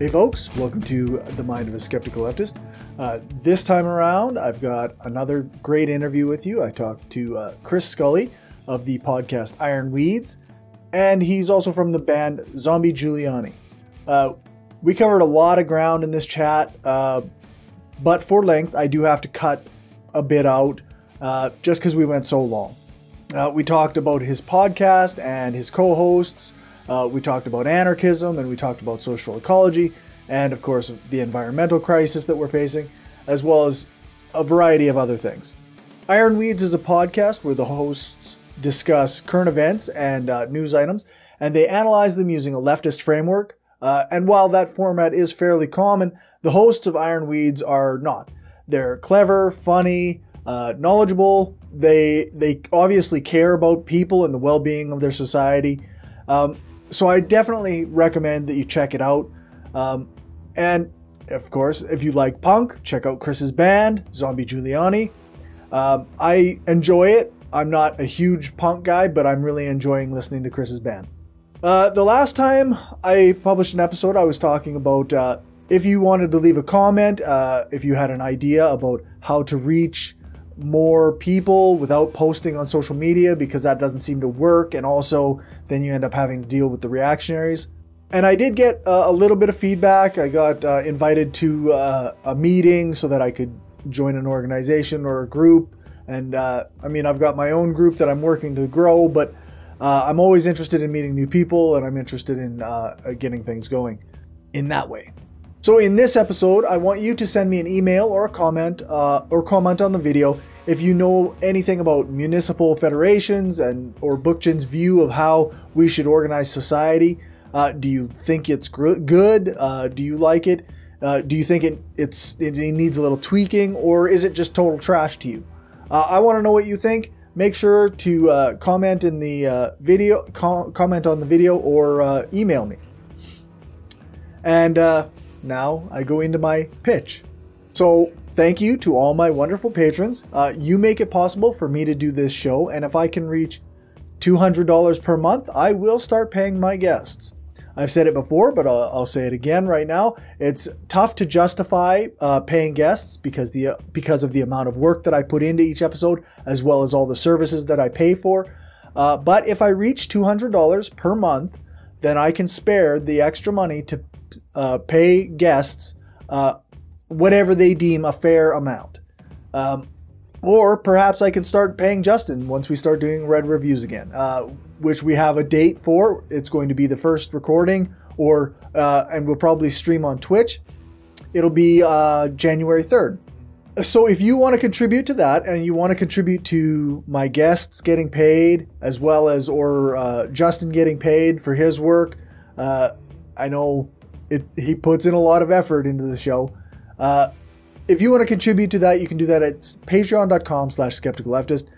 Hey folks, welcome to The Mind of a Skeptical Leftist. This time around, I've got another great interview with you. I talked to Chris Scully of the podcast Iron Weeds, and he's also from the band Zombie Giuliani. We covered a lot of ground in this chat, but for length, I do have to cut a bit out just because we went so long. We talked about his podcast and his co-hosts. We talked about anarchism, and we talked about social ecology, and of course the environmental crisis that we're facing, as well as a variety of other things. Iron Weeds is a podcast where the hosts discuss current events and news items, and they analyze them using a leftist framework. And while that format is fairly common, the hosts of Iron Weeds are not. They're clever, funny, knowledgeable. They obviously care about people and the well-being of their society. So I definitely recommend that you check it out. And of course, if you like punk, check out Chris's band, Zombie Giuliani. I enjoy it. I'm not a huge punk guy, but I'm really enjoying listening to Chris's band. The last time I published an episode, I was talking about if you wanted to leave a comment, if you had an idea about how to reach more people without posting on social media, because that doesn't seem to work, and also then you end up having to deal with the reactionaries. And I did get a little bit of feedback. I got invited to a meeting so that I could join an organization or a group, and I mean, I've got my own group that I'm working to grow, but I'm always interested in meeting new people, and I'm interested in getting things going in that way. So in this episode, I want you to send me an email or a comment on the video if you know anything about municipal federations and or Bookchin's view of how we should organize society. Do you think it's good? Do you like it? Do you think it needs a little tweaking, or is it just total trash to you? I want to know what you think. Make sure to comment in the video, comment on the video, or email me. And now I go into my pitch. So thank you to all my wonderful patrons. You make it possible for me to do this show, and if I can reach $200 per month, I will start paying my guests. I've said it before, but I'll say it again right now. It's tough to justify paying guests because of the amount of work that I put into each episode, as well as all the services that I pay for. But if I reach $200 per month, then I can spare the extra money to pay guests whatever they deem a fair amount. Or perhaps I can start paying Justin once we start doing Red Reviews again, which we have a date for. It's going to be the first recording, or and we'll probably stream on Twitch. It'll be January 3rd. So if you want to contribute to that, and you want to contribute to my guests getting paid, as well as Justin getting paid for his work, I know he puts in a lot of effort into the show. If you want to contribute to that, you can do that at patreon.com/skepticalleftist.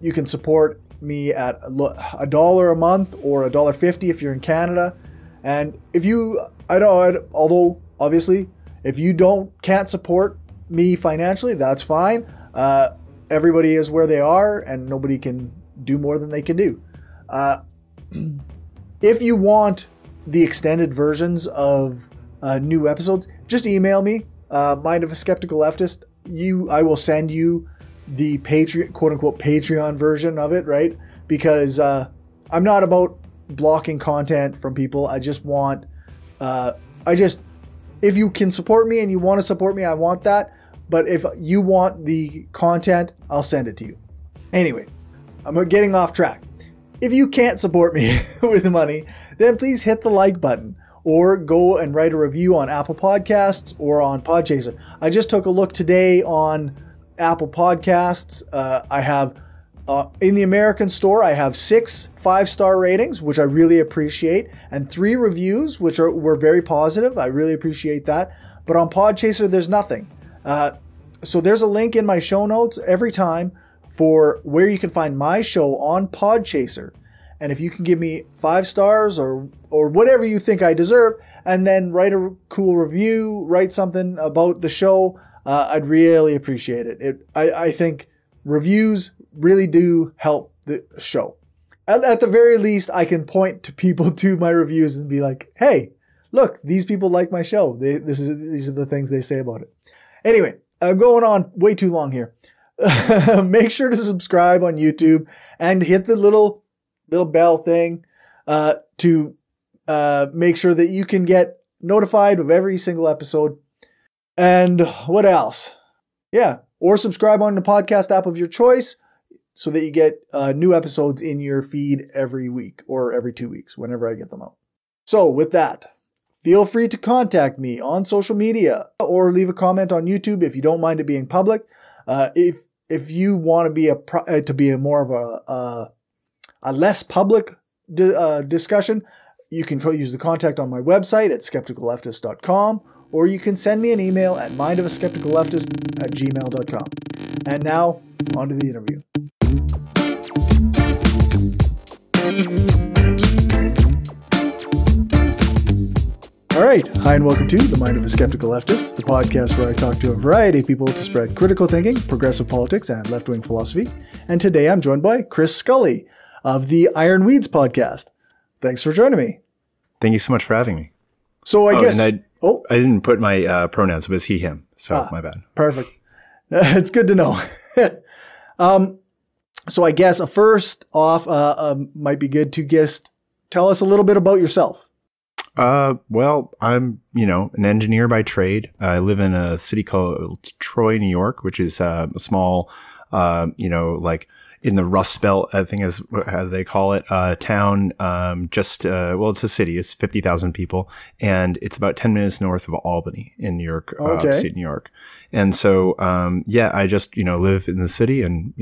You can support me at $1 a month, or $1.50 if you're in Canada. And if you, although obviously, if you can't support me financially, that's fine. Everybody is where they are, and nobody can do more than they can do. If you want the extended versions of new episodes, just email me, Mind of a Skeptical Leftist. I will send you the Patreon, quote unquote, Patreon version of it, right? Because I'm not about blocking content from people. I just want, if you can support me and you want to support me, I want that. But if you want the content, I'll send it to you. Anyway, I'm getting off track. If you can't support me with money, then please hit the like button, or go and write a review on Apple Podcasts or on Podchaser. I just took a look today on Apple Podcasts. I have, in the American store, I have 6 5-star ratings, which I really appreciate, and 3 reviews, which were very positive. I really appreciate that. But on Podchaser, there's nothing. So there's a link in my show notes every time for where you can find my show on Podchaser. And if you can give me 5 stars or whatever you think I deserve, and then write a cool review, write something about the show, I'd really appreciate it. I think reviews really do help the show. At the very least, I can point to people to my reviews and be like, hey, look, these people like my show. These are the things they say about it. Anyway, I'm going on way too long here. Make sure to subscribe on YouTube and hit the little bell thing to make sure that you can get notified of every single episode. And what else? Yeah, or subscribe on the podcast app of your choice so that you get new episodes in your feed every week or every 2 weeks, whenever I get them out. So with that, feel free to contact me on social media or leave a comment on YouTube if you don't mind it being public. If you want to be a less public discussion, you can use the contact on my website at skepticalleftist.com, or you can send me an email at mindofaskepticalleftist@gmail.com. And now, on to the interview. All right. Hi, and welcome to The Mind of a Skeptical Leftist, the podcast where I talk to a variety of people to spread critical thinking, progressive politics, and left-wing philosophy. And today I'm joined by Chris Scully of the Iron Weeds podcast. Thanks for joining me. Thank you so much for having me. So I didn't put my pronouns. It was he, him. So my bad. Perfect. It's good to know. So I guess first off, might be good to just tell us a little bit about yourself. Well, I'm, an engineer by trade. I live in a city called Troy, New York, which is a small, like in the Rust Belt, I think is how they call it, town. Well, it's a city. It's 50,000 people, and it's about 10 minutes north of Albany in New York, upstate New York. And so, yeah, I just, live in the city and,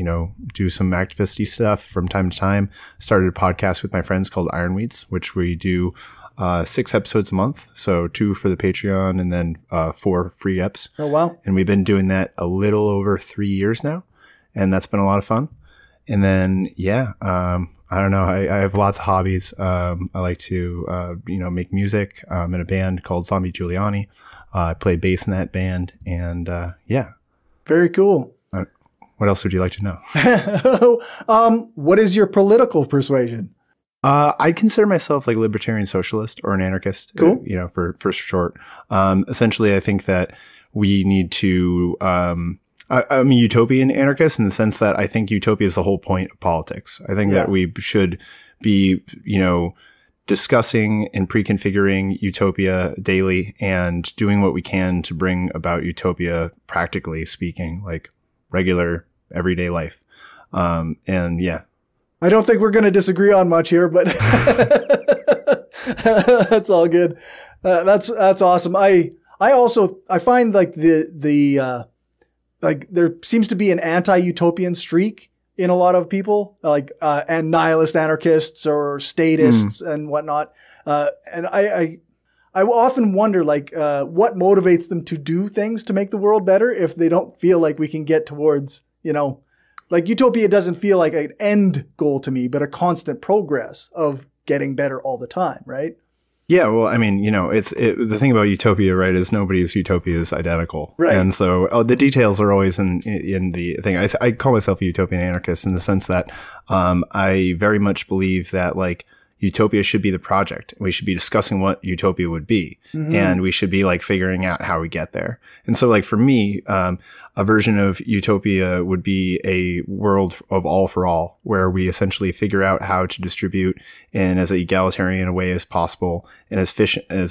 do some activisty stuff from time to time. Started a podcast with my friends called Iron Weeds, which we do 6 episodes a month, so 2 for the Patreon and then 4 free eps. Oh, wow. And we've been doing that a little over 3 years now, and that's been a lot of fun. And then, yeah, I don't know. I have lots of hobbies. I like to, make music. I'm in a band called Zombie Giuliani. I play bass in that band. And, yeah. Very cool. What else would you like to know? What is your political persuasion? I'd consider myself like libertarian socialist or an anarchist, cool. For short. Essentially, I think that we need to, I'm a utopian anarchist in the sense that I think utopia is the whole point of politics. I think that we should be, discussing and pre-configuring utopia daily and doing what we can to bring about utopia, practically speaking, like regular everyday life. And yeah. I don't think we're going to disagree on much here, but that's all good. That's awesome. I also find like like there seems to be an anti-utopian streak in a lot of people, like and nihilist anarchists or statists and whatnot. And I often wonder like what motivates them to do things to make the world better if they don't feel like we can get towards, like utopia doesn't feel like an end goal to me, but a constant progress of getting better all the time, right? Yeah, well, I mean, the thing about utopia, right, is nobody's utopia is identical. Right. And so the details are always in the thing. I call myself a utopian anarchist in the sense that I very much believe that, like, utopia should be the project. We should be discussing what utopia would be. And we should be, like, figuring out how we get there. And so, like, for me, a version of utopia would be a world of all for all, where we essentially figure out how to distribute in as egalitarian a way as possible and as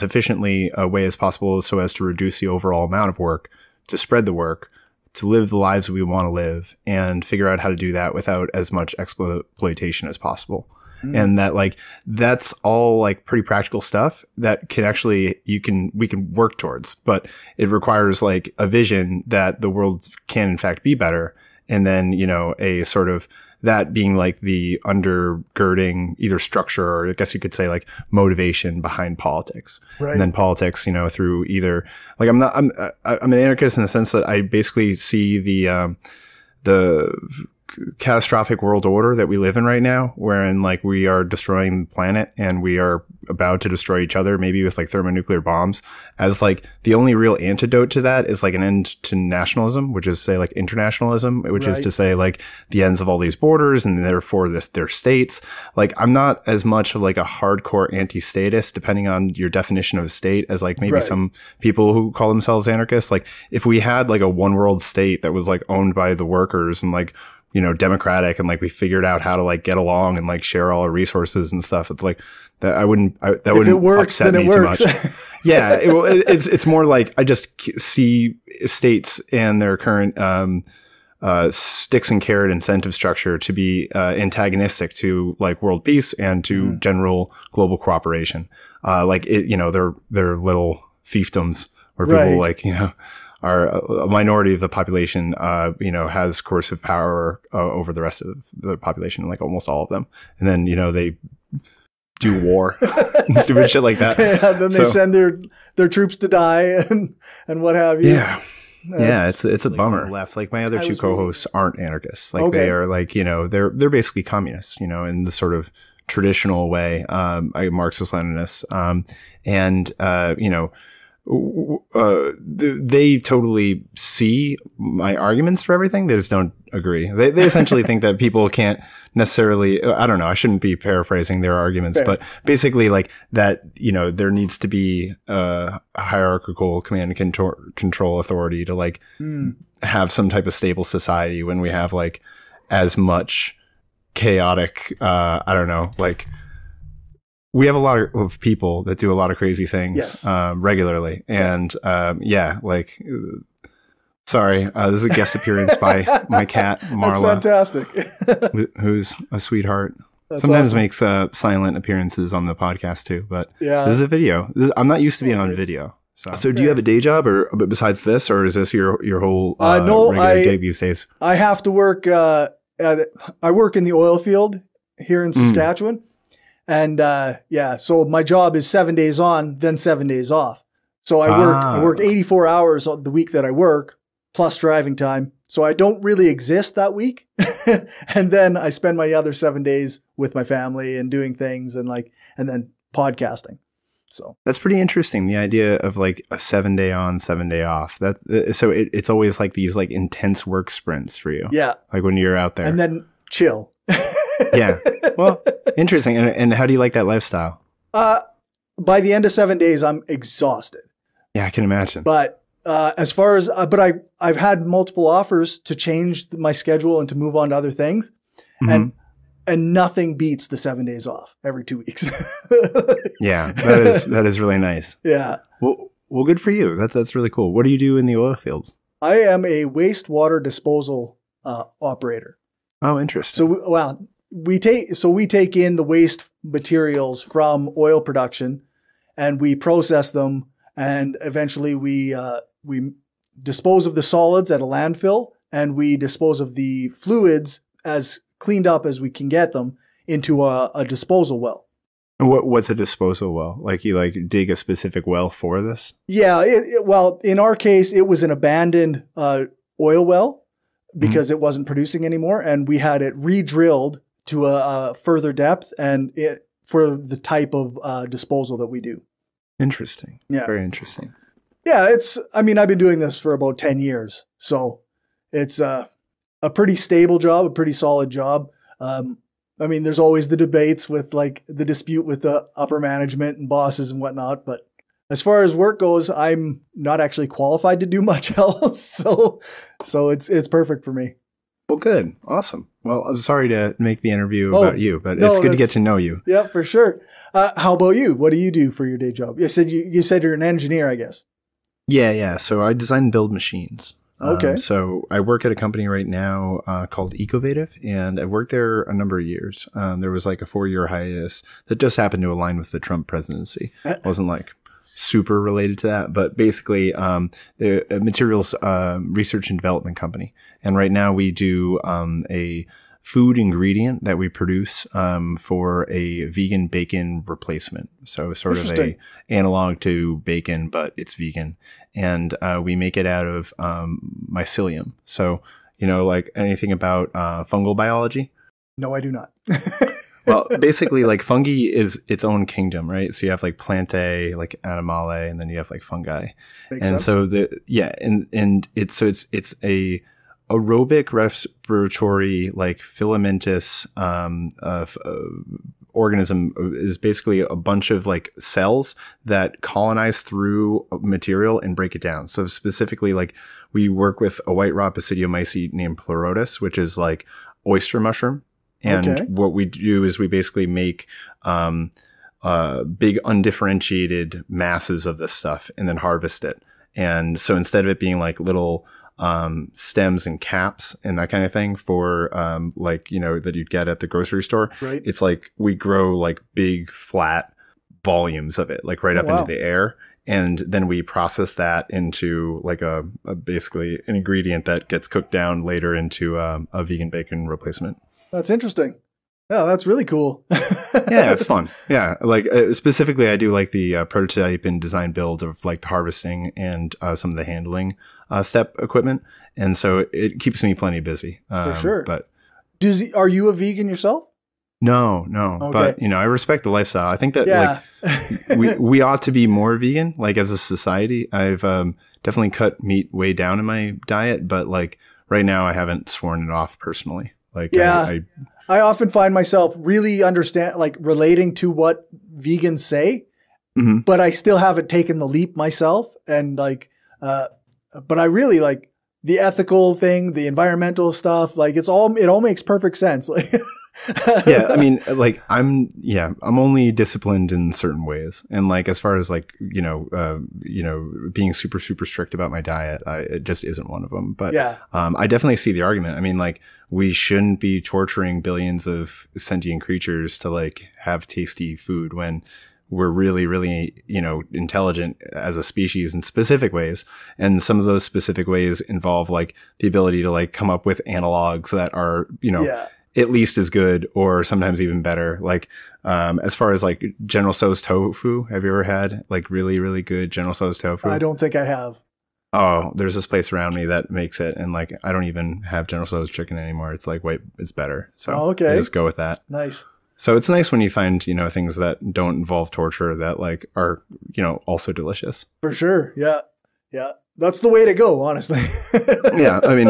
efficiently a way as possible so as to reduce the overall amount of work, to spread the work, to live the lives we want to live, and figure out how to do that without as much exploitation as possible. And that, like, that's all like pretty practical stuff that can actually, we can work towards, but it requires like a vision that the world can in fact be better. And then, a sort of that being like the undergirding either structure, or I guess you could say like motivation behind politics. Right. And then politics, through either, like, I'm an anarchist in the sense that I basically see the catastrophic world order that we live in right now, wherein like we are destroying the planet and we are about to destroy each other, maybe with like thermonuclear bombs, as like the only real antidote to that is like an end to nationalism, which is say like internationalism, which is to say like the ends of all these borders and therefore their states. Like I'm not as much of like a hardcore anti-statist, depending on your definition of a state, as like maybe some people who call themselves anarchists. Like if we had like a one world state that was like owned by the workers and like, you know, democratic, and like we figured out how to like get along and like share all our resources and stuff, it's like that that wouldn't upset me too much. Yeah, it's more like I just see states and their current sticks and carrot incentive structure to be antagonistic to like world peace and to general global cooperation. Like you know, they're little fiefdoms where people like, you know, are a minority of the population, you know, has coercive power over the rest of the population, like almost all of them. And then, you know, they do war and stupid shit like that. Yeah, then they send their troops to die and what have you. Yeah. Yeah, it's a like bummer. Like my other two co-hosts aren't anarchists. Like they are like, you know, they're basically communists, you know, in the sort of traditional way, Marxist-Leninists. And, you know, they totally see my arguments for everything. They just don't agree. They essentially think that people can't necessarily, I don't know, I shouldn't be paraphrasing their arguments, but basically like that, you know, there needs to be a hierarchical command and control authority to like have some type of stable society when we have like as much chaotic, I don't know, like, we have a lot of people that do a lot of crazy things regularly. And yeah, like, sorry, this is a guest appearance by my cat, Marla. That's fantastic. Who's a sweetheart. That's sometimes makes silent appearances on the podcast too. But yeah, this is a video. I'm not used to being on video. So do you have a day job or besides this, or is this your whole regular day these days? I have to work. I work in the oil field here in Saskatchewan. And, yeah, so my job is 7 days on, then 7 days off. So I work 84 hours the week that I work plus driving time. So I don't really exist that week. And then I spend my other 7 days with my family and doing things and like, and then podcasting. So that's pretty interesting. The idea of like a 7 day on, 7 day off. That, so it's always like these like intense work sprints for you. Yeah. Like when you're out there and then chill. Yeah. Well, interesting. And how do you like that lifestyle? By the end of 7 days, I'm exhausted. Yeah, I can imagine. But as far as, but I've had multiple offers to change my schedule and to move on to other things. And nothing beats the 7 days off every 2 weeks. Yeah, that is really nice. Yeah. Well, good for you. That's really cool. What do you do in the oil fields? I am a wastewater disposal operator. Oh, interesting. So, well, we take in the waste materials from oil production and we process them. And eventually we dispose of the solids at a landfill and we dispose of the fluids as cleaned up as we can get them into a disposal well. And what's a disposal well? Like you like dig a specific well for this? Yeah. Well, in our case, it was an abandoned oil well, because it wasn't producing anymore. And we had it re-drilled to a further depth and for the type of disposal that we do. Interesting. Yeah. Very interesting. Yeah. I mean, I've been doing this for about 10 years. So it's a pretty stable job, a pretty solid job. I mean, there's always the debates with like the dispute with the upper management and bosses and whatnot, but as far as work goes, I'm not actually qualified to do much else, so it's perfect for me. Well, good, awesome. Well, I'm sorry to make the interview about you, but it's good to get to know you. Yeah, for sure. How about you? What do you do for your day job? You said you're an engineer, I guess. Yeah, yeah. So I design and build machines. Okay. So I work at a company right now called Ecovative, and I've worked there a number of years. There was like a 4-year hiatus that just happened to align with the Trump presidency. It wasn't like super related to that, but basically the materials research and development company, and right now we do a food ingredient that we produce for a vegan bacon replacement, so sort of a analog to bacon, but it's vegan, and we make it out of mycelium. So You know, like anything about fungal biology? No, I do not. Well, basically, like fungi is its own kingdom, right? So you have like plantae, like animalae, and then you have like fungi. Makes sense. So the it's a aerobic respiratory, like filamentous organism is basically a bunch of like cells that colonize through material and break it down. So specifically, like we work with a white rot basidiomycete named Pleurotus, which is like oyster mushroom. And okay. What we do is we basically make big undifferentiated masses of this stuff and then harvest it. And so instead of it being like little stems and caps and that kind of thing for like, you know, that you'd get at the grocery store, right. It's like we grow like big flat volumes of it, like right up into the air. And then we process that into like a basically an ingredient that gets cooked down later into a vegan bacon replacement. That's interesting. Oh, that's really cool. Yeah, it's fun. Yeah. Like specifically, I do like the prototype and design build of like the harvesting and some of the handling step equipment. And so it keeps me plenty busy. For sure. But are you a vegan yourself? No, no. Okay. But, you know, I respect the lifestyle. I think that like we ought to be more vegan, like as a society. I've definitely cut meat way down in my diet. But like right now, I haven't sworn it off personally. Like I often find myself really relating to what vegans say, mm-hmm. but I still haven't taken the leap myself. And like, but I really like the ethical thing, the environmental stuff. Like it all makes perfect sense. Like, yeah, I mean, like I'm only disciplined in certain ways. And like, as far as like, you know, being super, super strict about my diet, it just isn't one of them. But yeah, I definitely see the argument. I mean, like, we shouldn't be torturing billions of sentient creatures to like have tasty food when we're really, really, you know, intelligent as a species in specific ways. And some of those specific ways involve like the ability to like come up with analogs that are, you know, at least as good or sometimes even better. Like as far as like General So's tofu, have you ever had like really, really good General So's tofu? I don't think I have. Oh, there's this place around me that makes it. And like, I don't even have General So's chicken anymore. It's like, wait, it's better. So okay. Just go with that. Nice. So it's nice when you find, you know, things that don't involve torture that like are, you know, also delicious. For sure. Yeah. Yeah. That's the way to go, honestly. Yeah. I mean,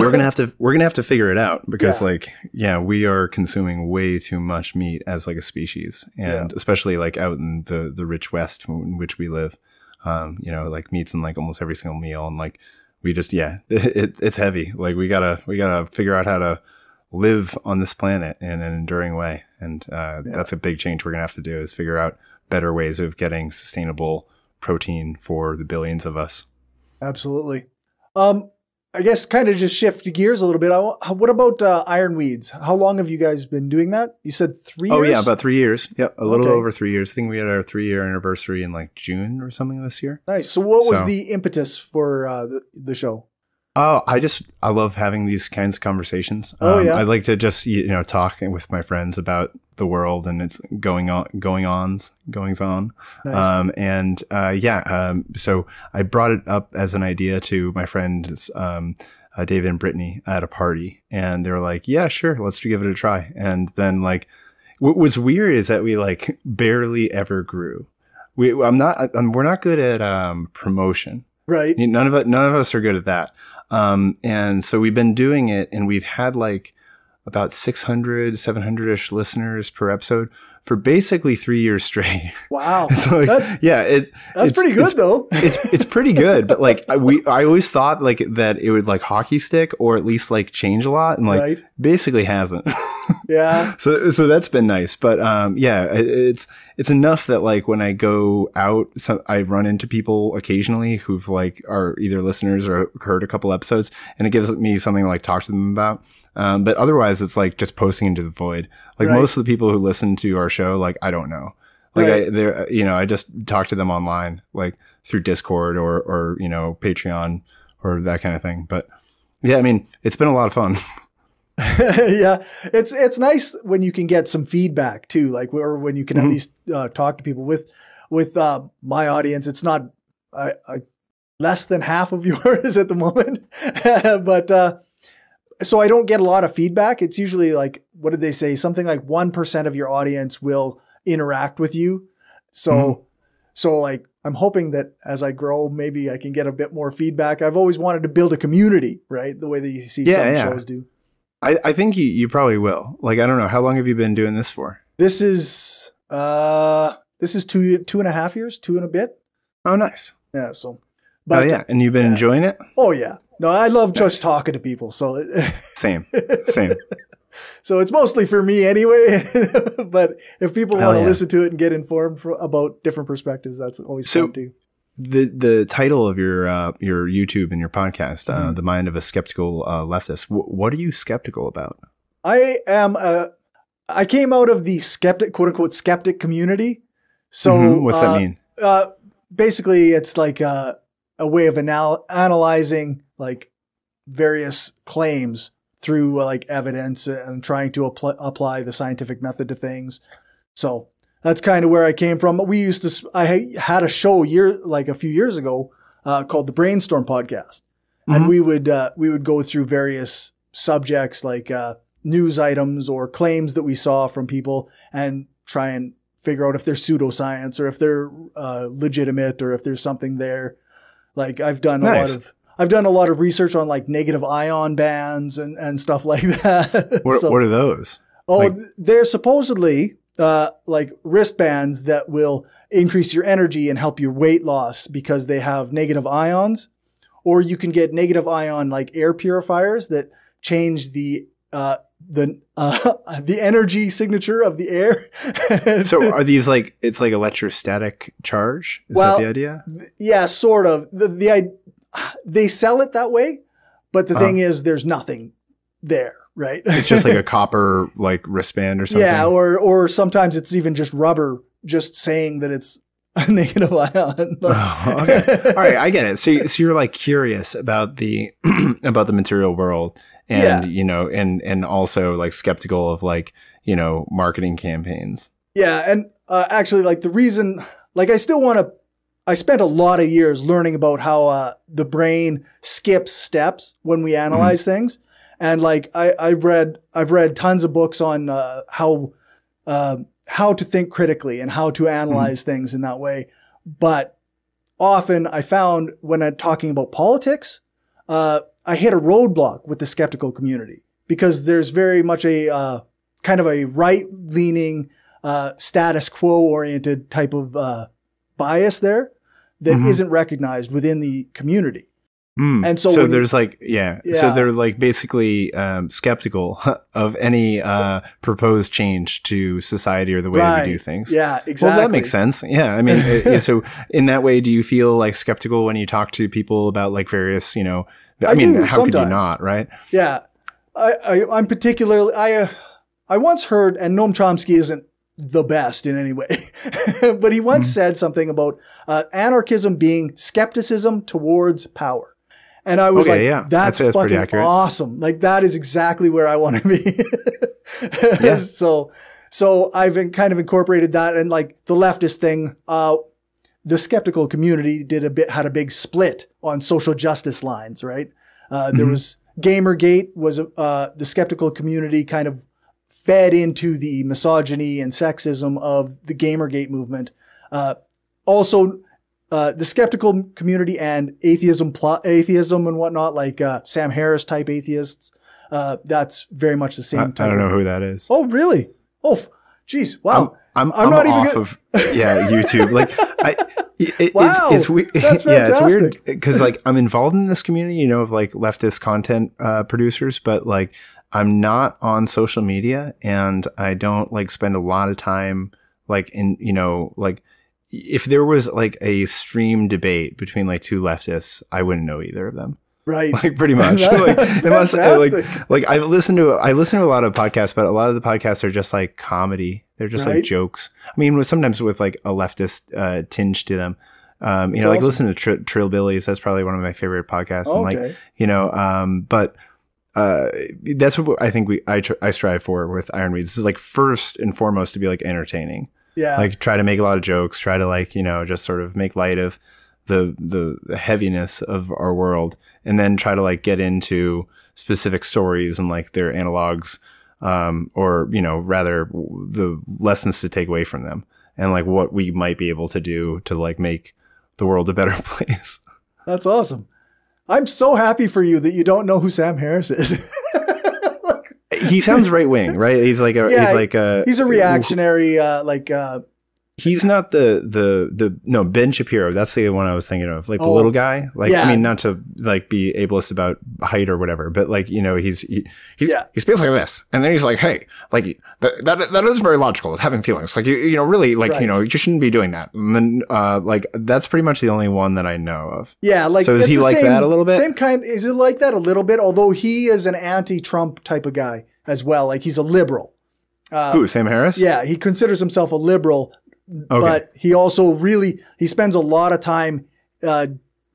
we're going to have to figure it out because like, yeah, we are consuming way too much meat as like a species, and especially like out in the rich West in which we live. You know, like meats in like almost every single meal, and like we just it's heavy. Like we gotta figure out how to live on this planet in an enduring way, and that's a big change we're gonna have to do, is figure out better ways of getting sustainable protein for the billions of us. Absolutely. I guess kind of just shift gears a little bit. What about Iron Weeds? How long have you guys been doing that? You said 3 years? Oh, yeah, about 3 years. Yep, a little over 3 years. I think we had our 3-year anniversary in like June or something this year. Nice. So what was the impetus for the show? Oh, I love having these kinds of conversations. I like to just, you know, talk with my friends about the world and its goings on. Nice. So I brought it up as an idea to my friends, David and Brittany, at a party, and they were like, yeah, sure, let's give it a try. And then like, what was weird is that we like barely ever grew. We're not good at, promotion. Right. None of us are good at that. And so we've been doing it, and we've had like about 600, 700-ish listeners per episode for basically 3 years straight. Wow. So like, that's pretty good though. It's pretty good, but like I always thought like that it would like hockey stick or at least like change a lot, and like basically hasn't. Yeah. So that's been nice, but it's enough that like when I go out, I run into people occasionally who've like are either listeners or heard a couple episodes, and it gives me something to like talk to them about. But otherwise, it's like just posting into the void. Like most of the people who listen to our show, like I don't know. Like I just talk to them online, like through Discord or you know, Patreon or that kind of thing. But yeah, I mean, it's been a lot of fun. Yeah, it's nice when you can get some feedback too, like or when you can at least talk to people. With my audience, it's not less than half of yours at the moment, but So I don't get a lot of feedback. It's usually like, what did they say? Something like 1% of your audience will interact with you. So, so like, I'm hoping that as I grow, maybe I can get a bit more feedback. I've always wanted to build a community, right? The way that you see some shows do. I think you probably will. Like, I don't know. How long have you been doing this for? This is two and a half years, two and a bit. Oh, nice. Yeah. So, but and you've been enjoying it? Oh yeah. No, I love just talking to people. So same. So it's mostly for me anyway, but if people want to listen to it and get informed about different perspectives, that's always fun too. The title of your YouTube and your podcast, The Mind of a Skeptical Leftist, what are you skeptical about? I came out of the skeptic, quote unquote, skeptic community. So what's that mean? Basically, it's like a way of analyzing like various claims through like evidence and trying to apply the scientific method to things. So that's kind of where I came from. We used to, I had a show like a few years ago called the Brainstorm Podcast. And we would go through various subjects like news items or claims that we saw from people and try and figure out if they're pseudoscience or if they're legitimate or if there's something there. Like I've done a lot of research on like negative ion bands and stuff like that. What are those? Oh, like, they're supposedly like wristbands that will increase your energy and help your weight loss because they have negative ions. Or you can get negative ion like air purifiers that change the energy signature of the air. So are these like, it's like electrostatic charge? Is that the idea? Yeah, sort of. They sell it that way, but the thing is there's nothing there, right? It's just like a copper like wristband or something. Yeah, or sometimes it's even just rubber just saying that it's a negative ion. Oh, okay. All right, I get it. So you're like curious about the about the material world and you know and also like skeptical of like, you know, marketing campaigns. Yeah, and actually like the reason like I spent a lot of years learning about how the brain skips steps when we analyze things. And like I've read tons of books on how to think critically and how to analyze things in that way. But often I found when I'm talking about politics, I hit a roadblock with the skeptical community because there's very much a kind of a right-leaning status quo-oriented type of bias there. That isn't recognized within the community. And so there's like, so they're like basically skeptical of any proposed change to society or the way we do things. Yeah, exactly. Well, that makes sense. Yeah. I mean, so in that way, do you feel like skeptical when you talk to people about like various, you know, I mean, do, how could you not, right? Yeah. I'm particularly, I once heard, and Noam Chomsky isn't the best in any way. But he once said something about anarchism being skepticism towards power. And I was that's fucking awesome. Like that is exactly where I want to be. So I've kind of incorporated that and like the leftist thing, the skeptical community had a big split on social justice lines, right? There was Gamergate was the skeptical community kind of fed into the misogyny and sexism of the Gamergate movement. Also, the skeptical community and atheism and whatnot, like Sam Harris type atheists, that's very much the same type. I don't know who that is. Oh, really? Oh, geez. Wow. I'm not even off of YouTube. Like, it's weird. That's fantastic. It's weird because like I'm involved in this community, you know, of like leftist content producers, but like, I'm not on social media and I don't like spend a lot of time like in, you know, like if there was like a stream debate between like two leftists, I wouldn't know either of them. Right. Like pretty much. I listen to a lot of podcasts, but a lot of the podcasts are just like comedy. They're just like jokes. I mean, sometimes with like a leftist tinge to them. You know, like listen to Trillbillies. That's probably one of my favorite podcasts. Okay. And like, you know, but that's what I think I strive for with Iron Weeds. This is like first and foremost to be like entertaining. Yeah. Like try to make a lot of jokes, try to like, you know, just sort of make light of the heaviness of our world and then try to like get into specific stories and like their analogs, or, you know, rather the lessons to take away from them and like what we might be able to do to like make the world a better place. That's awesome. I'm so happy for you that you don't know who Sam Harris is. He sounds right wing, right? He's like a, yeah, he's a reactionary, he's not the no, Ben Shapiro. That's the one I was thinking of, like the little guy. Like, yeah. I mean, not to like be ableist about height or whatever, but like, you know, he speaks like this, and then he's like, hey, like that is very logical, having feelings. Like you know, really, like right. You know, you shouldn't be doing that. And then like that's pretty much the only one that I know of. Yeah, like so is he like that a little bit? Same kind. Is it like that a little bit? Although he is an anti-Trump type of guy as well. Like he's a liberal. Who, Sam Harris? Yeah, he considers himself a liberal. Okay. But he also really, he spends a lot of time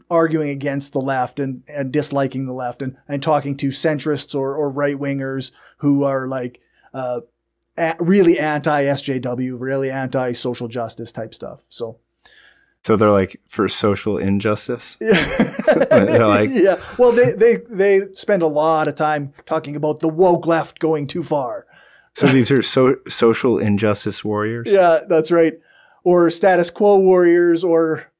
arguing against the left and disliking the left and talking to centrists or right-wingers who are like really anti-SJW, really anti-social justice type stuff. So they're like for social injustice? Yeah. They're like, yeah. Well, they spend a lot of time talking about the woke left going too far. So these are social injustice warriors? Yeah, that's right. Or status quo warriors, or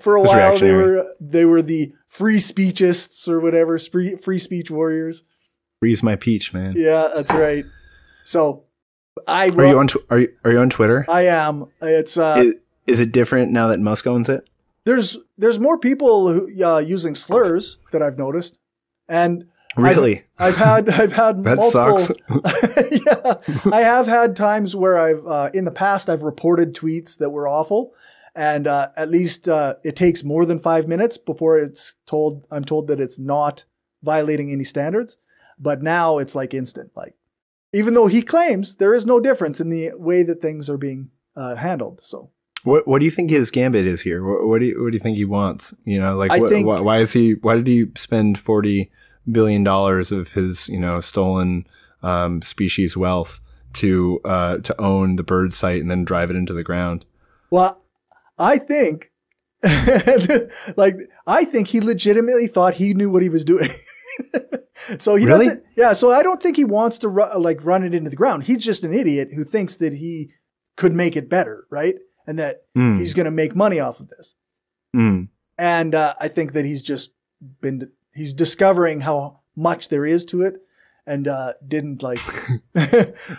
for a while they were the free speechists or whatever, free speech warriors. Freeze my peach, man. Yeah, that's right. So I are you on are you on Twitter? I am. It's is it different now that Musk owns it? There's more people who, using slurs that I've noticed, and. Really? I've had that multiple. Yeah, I have had times where in the past, I've reported tweets that were awful, and at least it takes more than 5 minutes before I'm told that it's not violating any standards. But now it's like instant, like even though he claims there is no difference in the way that things are being handled. So. What do you think his gambit is here? What do you think he wants? You know, like why did he spend $40 billion of his, you know, stolen species wealth to own the bird site and then drive it into the ground? Well, I think I think he legitimately thought he knew what he was doing. So he doesn't. Yeah. So I don't think he wants to run it into the ground. He's just an idiot who thinks that he could make it better. Right. And that he's going to make money off of this. Mm. And I think that he's just been. He's discovering how much there is to it, and didn't like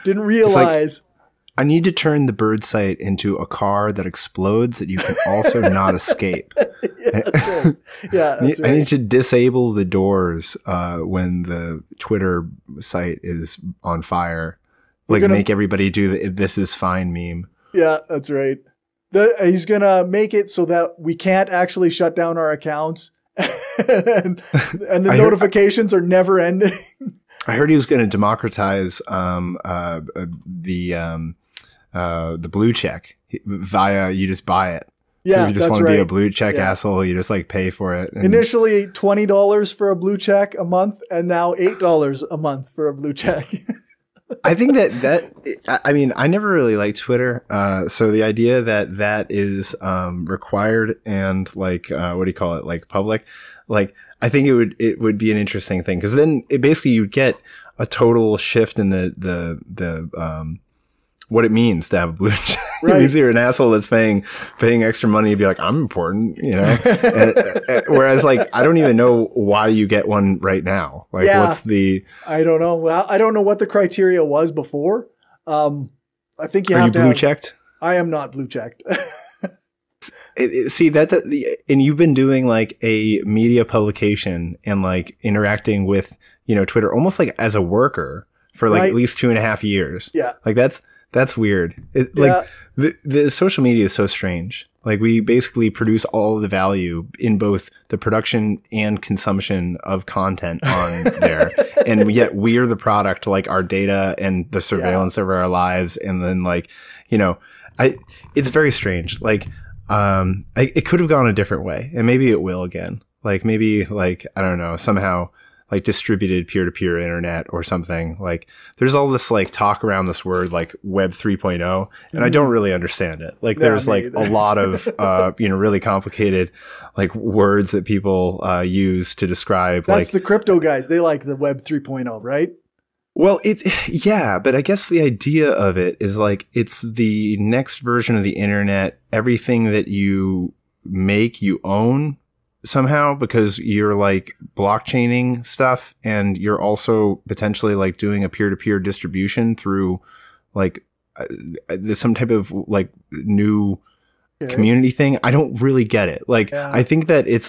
didn't realize. Like, I need to turn the bird site into a car that explodes that you can also not escape. Yeah, that's right. Yeah, that's right. I need to disable the doors when the Twitter site is on fire. Like make everybody do the "this is fine" meme. Yeah, that's right. He's gonna make it so that we can't actually shut down our accounts. and the notifications are never ending. I heard he was going to democratize the blue check via you just buy it. Yeah, so you just want to be a blue check asshole. You just like pay for it. Initially $20 for a blue check a month, and now $8 a month for a blue check. I think that I mean, I never really liked Twitter. So the idea that is required and like what do you call it, like public, like I think it would be an interesting thing, because then it basically you get a total shift in the what it means to have a blue check. Right. Because you're an asshole that's paying extra money to be like, I'm important, you know? and whereas, like, I don't even know why you get one right now. Like, yeah. What's the... I don't know. Well, I don't know what the criteria was before. I think you have to... Are you blue-checked? I am not blue-checked. See, and you've been doing, like, a media publication and, like, interacting with, you know, Twitter almost, like, as a worker for, like, right? At least 2.5 years. Yeah. Like, that's weird. Like the social media is so strange. Like we basically produce all of the value in both the production and consumption of content on there. And yet we're the product, like our data and the surveillance of our lives. And then like, you know, it's very strange. Like, it could have gone a different way, and maybe it will again. Like maybe like, I don't know, somehow like distributed peer-to-peer internet or something. Like there's all this like talk around this word like web 3.0, and I don't really understand it. Like there's like a lot of, you know, really complicated like words that people use to describe. That's like, the crypto guys. They like the web 3.0, right? Well, yeah, but I guess the idea of it is like it's the next version of the internet. Everything that you make, you own somehow, because you're like blockchaining stuff, and you're also potentially like doing a peer-to-peer distribution through like there's some type of like new community thing. I don't really get it. Like I think that it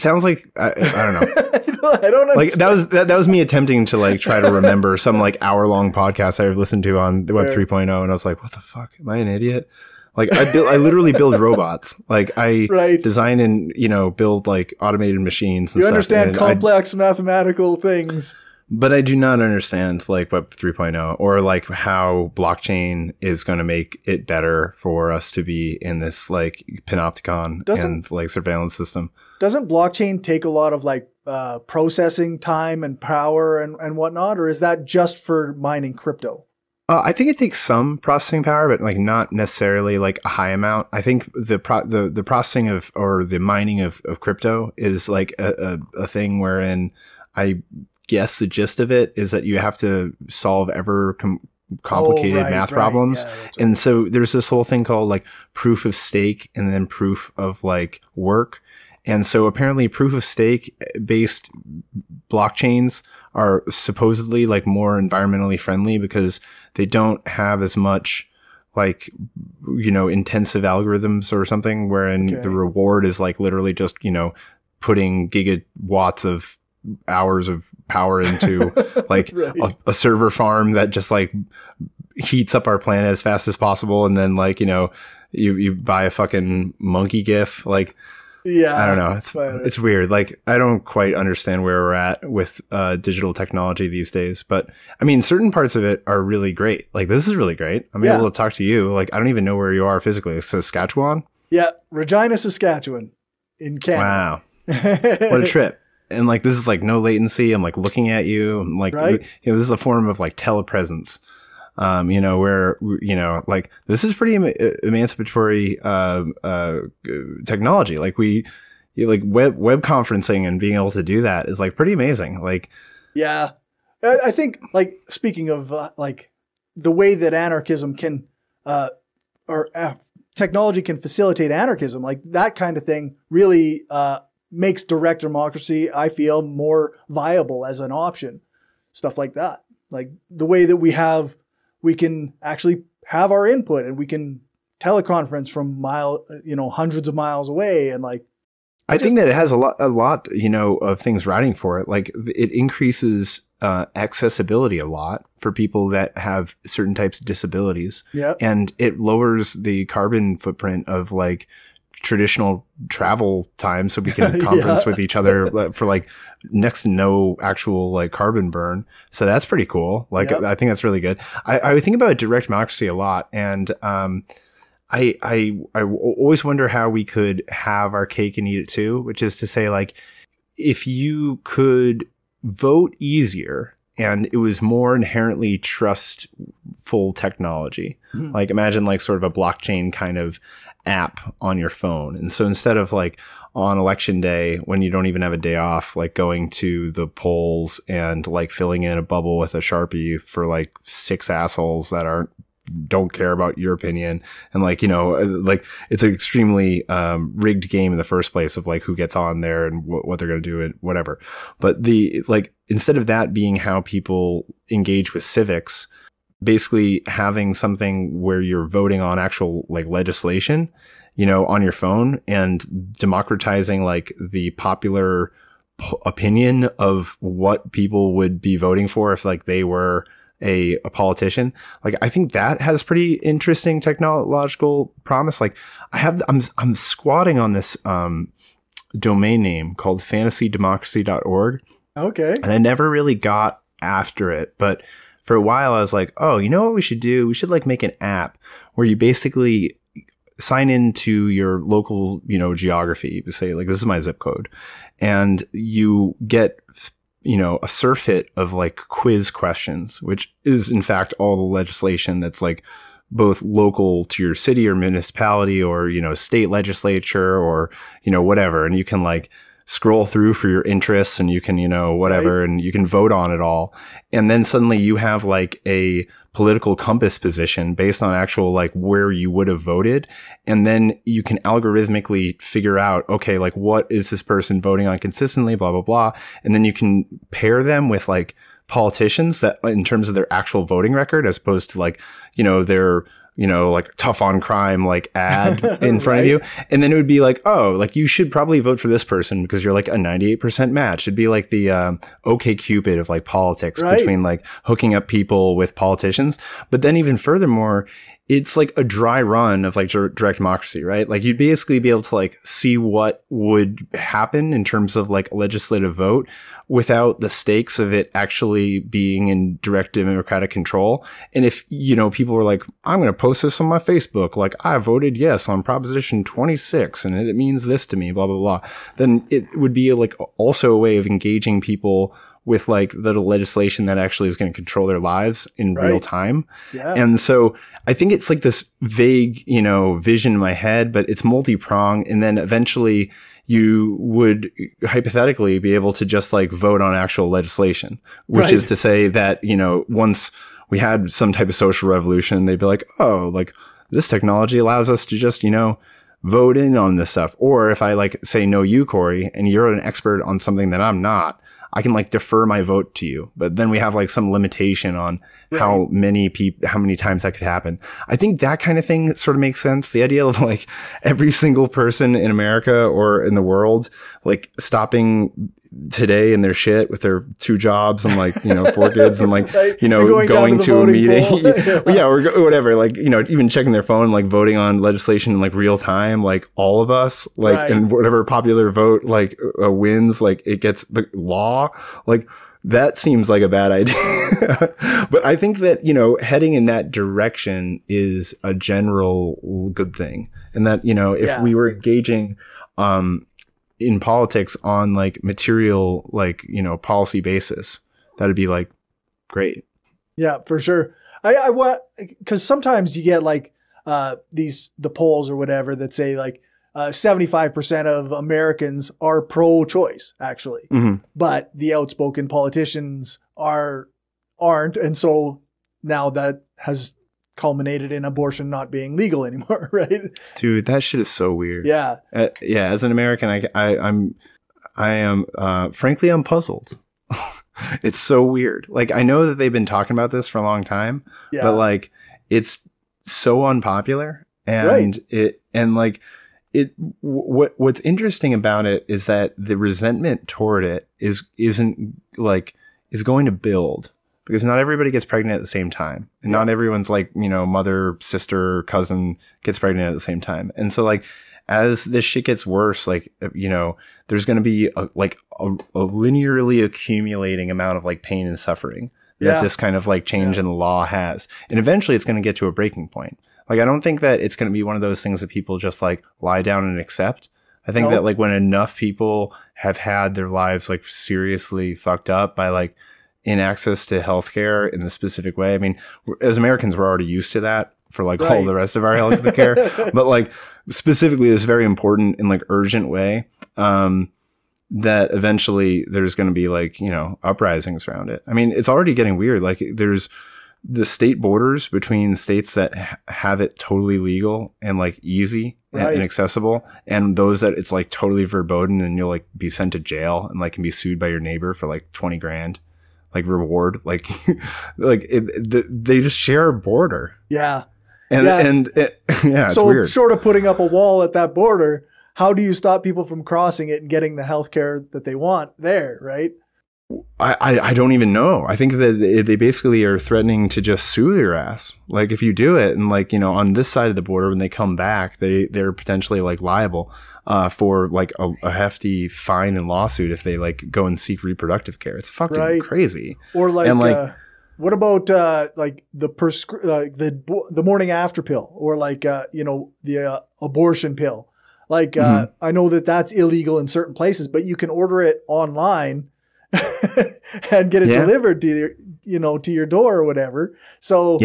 sounds like I don't know. I don't know. Like that was me attempting to like try to remember some like hour-long podcast I listened to on the web 3.0, and I was like, what the fuck? Am I an idiot? Like I literally build robots. Like I design and, you know, build like automated machines and stuff. You understand complex mathematical things. But I do not understand like web 3.0 or like how blockchain is going to make it better for us to be in this like panopticon and like surveillance system. Doesn't blockchain take a lot of like processing time and power and whatnot, or is that just for mining crypto? I think it takes some processing power, but like not necessarily like a high amount. I think the processing of or the mining of crypto is like a thing wherein I guess the gist of it is that you have to solve ever complicated math problems. Yeah, and so there's this whole thing called like proof of stake and then proof of like work. And so apparently proof of stake based blockchains are supposedly like more environmentally friendly because they don't have as much like, you know, intensive algorithms or something, wherein the reward is like literally just, you know, putting gigawatts of hours of power into like a server farm that just like heats up our planet as fast as possible. And then like, you know, you buy a fucking monkey GIF, like, yeah, I don't know. It's weird. Like, I don't quite understand where we're at with digital technology these days. But I mean, certain parts of it are really great. Like, this is really great. I'm able to talk to you. Like, I don't even know where you are physically. Saskatchewan? Yeah. Regina, Saskatchewan in Canada. Wow. What a trip. And like, this is like no latency. I'm like looking at you. I'm like, you know, this is a form of like telepresence. You know, where, you know, like this is pretty emancipatory technology. Like like web conferencing and being able to do that is like pretty amazing. Like, yeah, I think like speaking of like the way that anarchism can technology can facilitate anarchism, like that kind of thing really makes direct democracy, I feel, more viable as an option. Stuff like that. Like the way that we can actually have our input, and we can teleconference from hundreds of miles away. And like, I think that it has a lot, you know, of things riding for it. Like it increases accessibility a lot for people that have certain types of disabilities. Yeah. And it lowers the carbon footprint of like traditional travel time. So we can conference with each other for like next to no actual like carbon burn. So that's pretty cool. Like, I think that's really good. I think about direct democracy a lot. And I always wonder how we could have our cake and eat it too, which is to say, like, if you could vote easier and it was more inherently trustful technology, like imagine like sort of a blockchain kind of app on your phone. And so instead of like on election day, when you don't even have a day off, like going to the polls and like filling in a bubble with a Sharpie for like 6 assholes that don't care about your opinion, and like, you know, like it's an extremely rigged game in the first place of like who gets on there and what they're going to do and whatever. But like instead of that being how people engage with civics, basically having something where you're voting on actual like legislation, you know, on your phone, and democratizing like the popular opinion of what people would be voting for if like they were a politician. Like, I think that has pretty interesting technological promise. Like I'm squatting on this domain name called fantasydemocracy.org. Okay. And I never really got after it, but for a while I was like, oh, you know what we should do? We should like make an app where you basically sign into your local, you know, geography, say like, this is my zip code, and you get, you know, a surfeit of like quiz questions, which is in fact all the legislation that's like both local to your city or municipality or, you know, state legislature or, you know, whatever. And you can like scroll through for your interests and you can, you know, whatever, right. And you can vote on it all. And then suddenly you have like a political compass position based on actual like where you would have voted. And then you can algorithmically figure out, okay, like what is this person voting on consistently, blah, blah, blah. And then you can pair them with like politicians that in terms of their actual voting record, as opposed to like, you know, their, you know, like tough on crime, like ad in front right. of you. And then it would be like, oh, like you should probably vote for this person because you're like a 98% match. It'd be like the OkCupid of like politics, right. Between like hooking up people with politicians. But then even furthermore, it's like a dry run of like direct democracy, right? Like you'd basically be able to like see what would happen in terms of like a legislative vote without the stakes of it actually being in direct democratic control. And if, you know, people were like, I'm going to post this on my Facebook, like I voted yes on Proposition 26 and it means this to me, blah, blah, blah. Then it would be like also a way of engaging people with like the legislation that actually is going to control their lives in right. real time. Yeah. And so I think it's like this vague, you know, vision in my head, but it's multi-pronged. And then eventually you would hypothetically be able to just like vote on actual legislation, which right. is to say that, you know, once we had some type of social revolution, they'd be like, oh, like this technology allows us to just, you know, vote in on this stuff. Or if I like say, no, you, Corey, and you're an expert on something that I'm not, I can like defer my vote to you, but then we have like some limitation on right. How many times that could happen. I think that kind of thing sort of makes sense. The idea of like every single person in America or in the world, like stopping today in their shit with their 2 jobs and like, you know, 4 kids and like, right. you know, going to a meeting. Yeah. Or whatever. Like, you know, even checking their phone, like voting on legislation in like real time, like all of us, like, right. and whatever popular vote, like wins, like it gets like, law, like that seems like a bad idea. But I think that, you know, heading in that direction is a general good thing. And that, you know, if yeah. we were engaging, in politics on like material, like, you know, policy basis, that'd be like great. Yeah, for sure. I want, because sometimes you get like the polls or whatever that say like 75% of Americans are pro-choice actually, mm-hmm. but the outspoken politicians aren't, and so now that has culminated in abortion not being legal anymore, right? Dude, that shit is so weird. Yeah. Yeah. As an American, I am frankly, I'm puzzled. It's so weird. Like, I know that they've been talking about this for a long time, yeah. but like, it's so unpopular and right. What's interesting about it is that the resentment toward it is going to build. Because not everybody gets pregnant at the same time. And yeah. not everyone's like, you know, mother, sister, cousin gets pregnant at the same time. And so like, as this shit gets worse, like, you know, there's going to be a linearly accumulating amount of like pain and suffering yeah. that this kind of like change yeah. in the law has. And eventually it's going to get to a breaking point. Like, I don't think that it's going to be one of those things that people just like lie down and accept. I think no. that like when enough people have had their lives like seriously fucked up by like, in access to healthcare in the specific way. I mean, as Americans, we're already used to that for like right. all the rest of our healthcare, but like specifically this very important and like urgent way that eventually there's going to be like, you know, uprisings around it. I mean, it's already getting weird. Like there's the state borders between states that have it totally legal and like easy right. and accessible, and those that it's like totally verboten and you'll like be sent to jail and like can be sued by your neighbor for like 20 grand. Like reward, like, they just share a border. Yeah. And, yeah. Yeah. So it's weird. Short of putting up a wall at that border, how do you stop people from crossing it and getting the healthcare that they want there? Right. I don't even know. I think that they basically are threatening to just sue your ass. Like if you do it and like, you know, on this side of the border, when they come back, they're potentially like liable for like a hefty fine and lawsuit if they like go and seek reproductive care. It's fucking right. crazy. Or like, and, like What about like the morning after pill, or like you know, the abortion pill? Like I know that that's illegal in certain places, but you can order it online and get it delivered to your, you know, to your door or whatever. So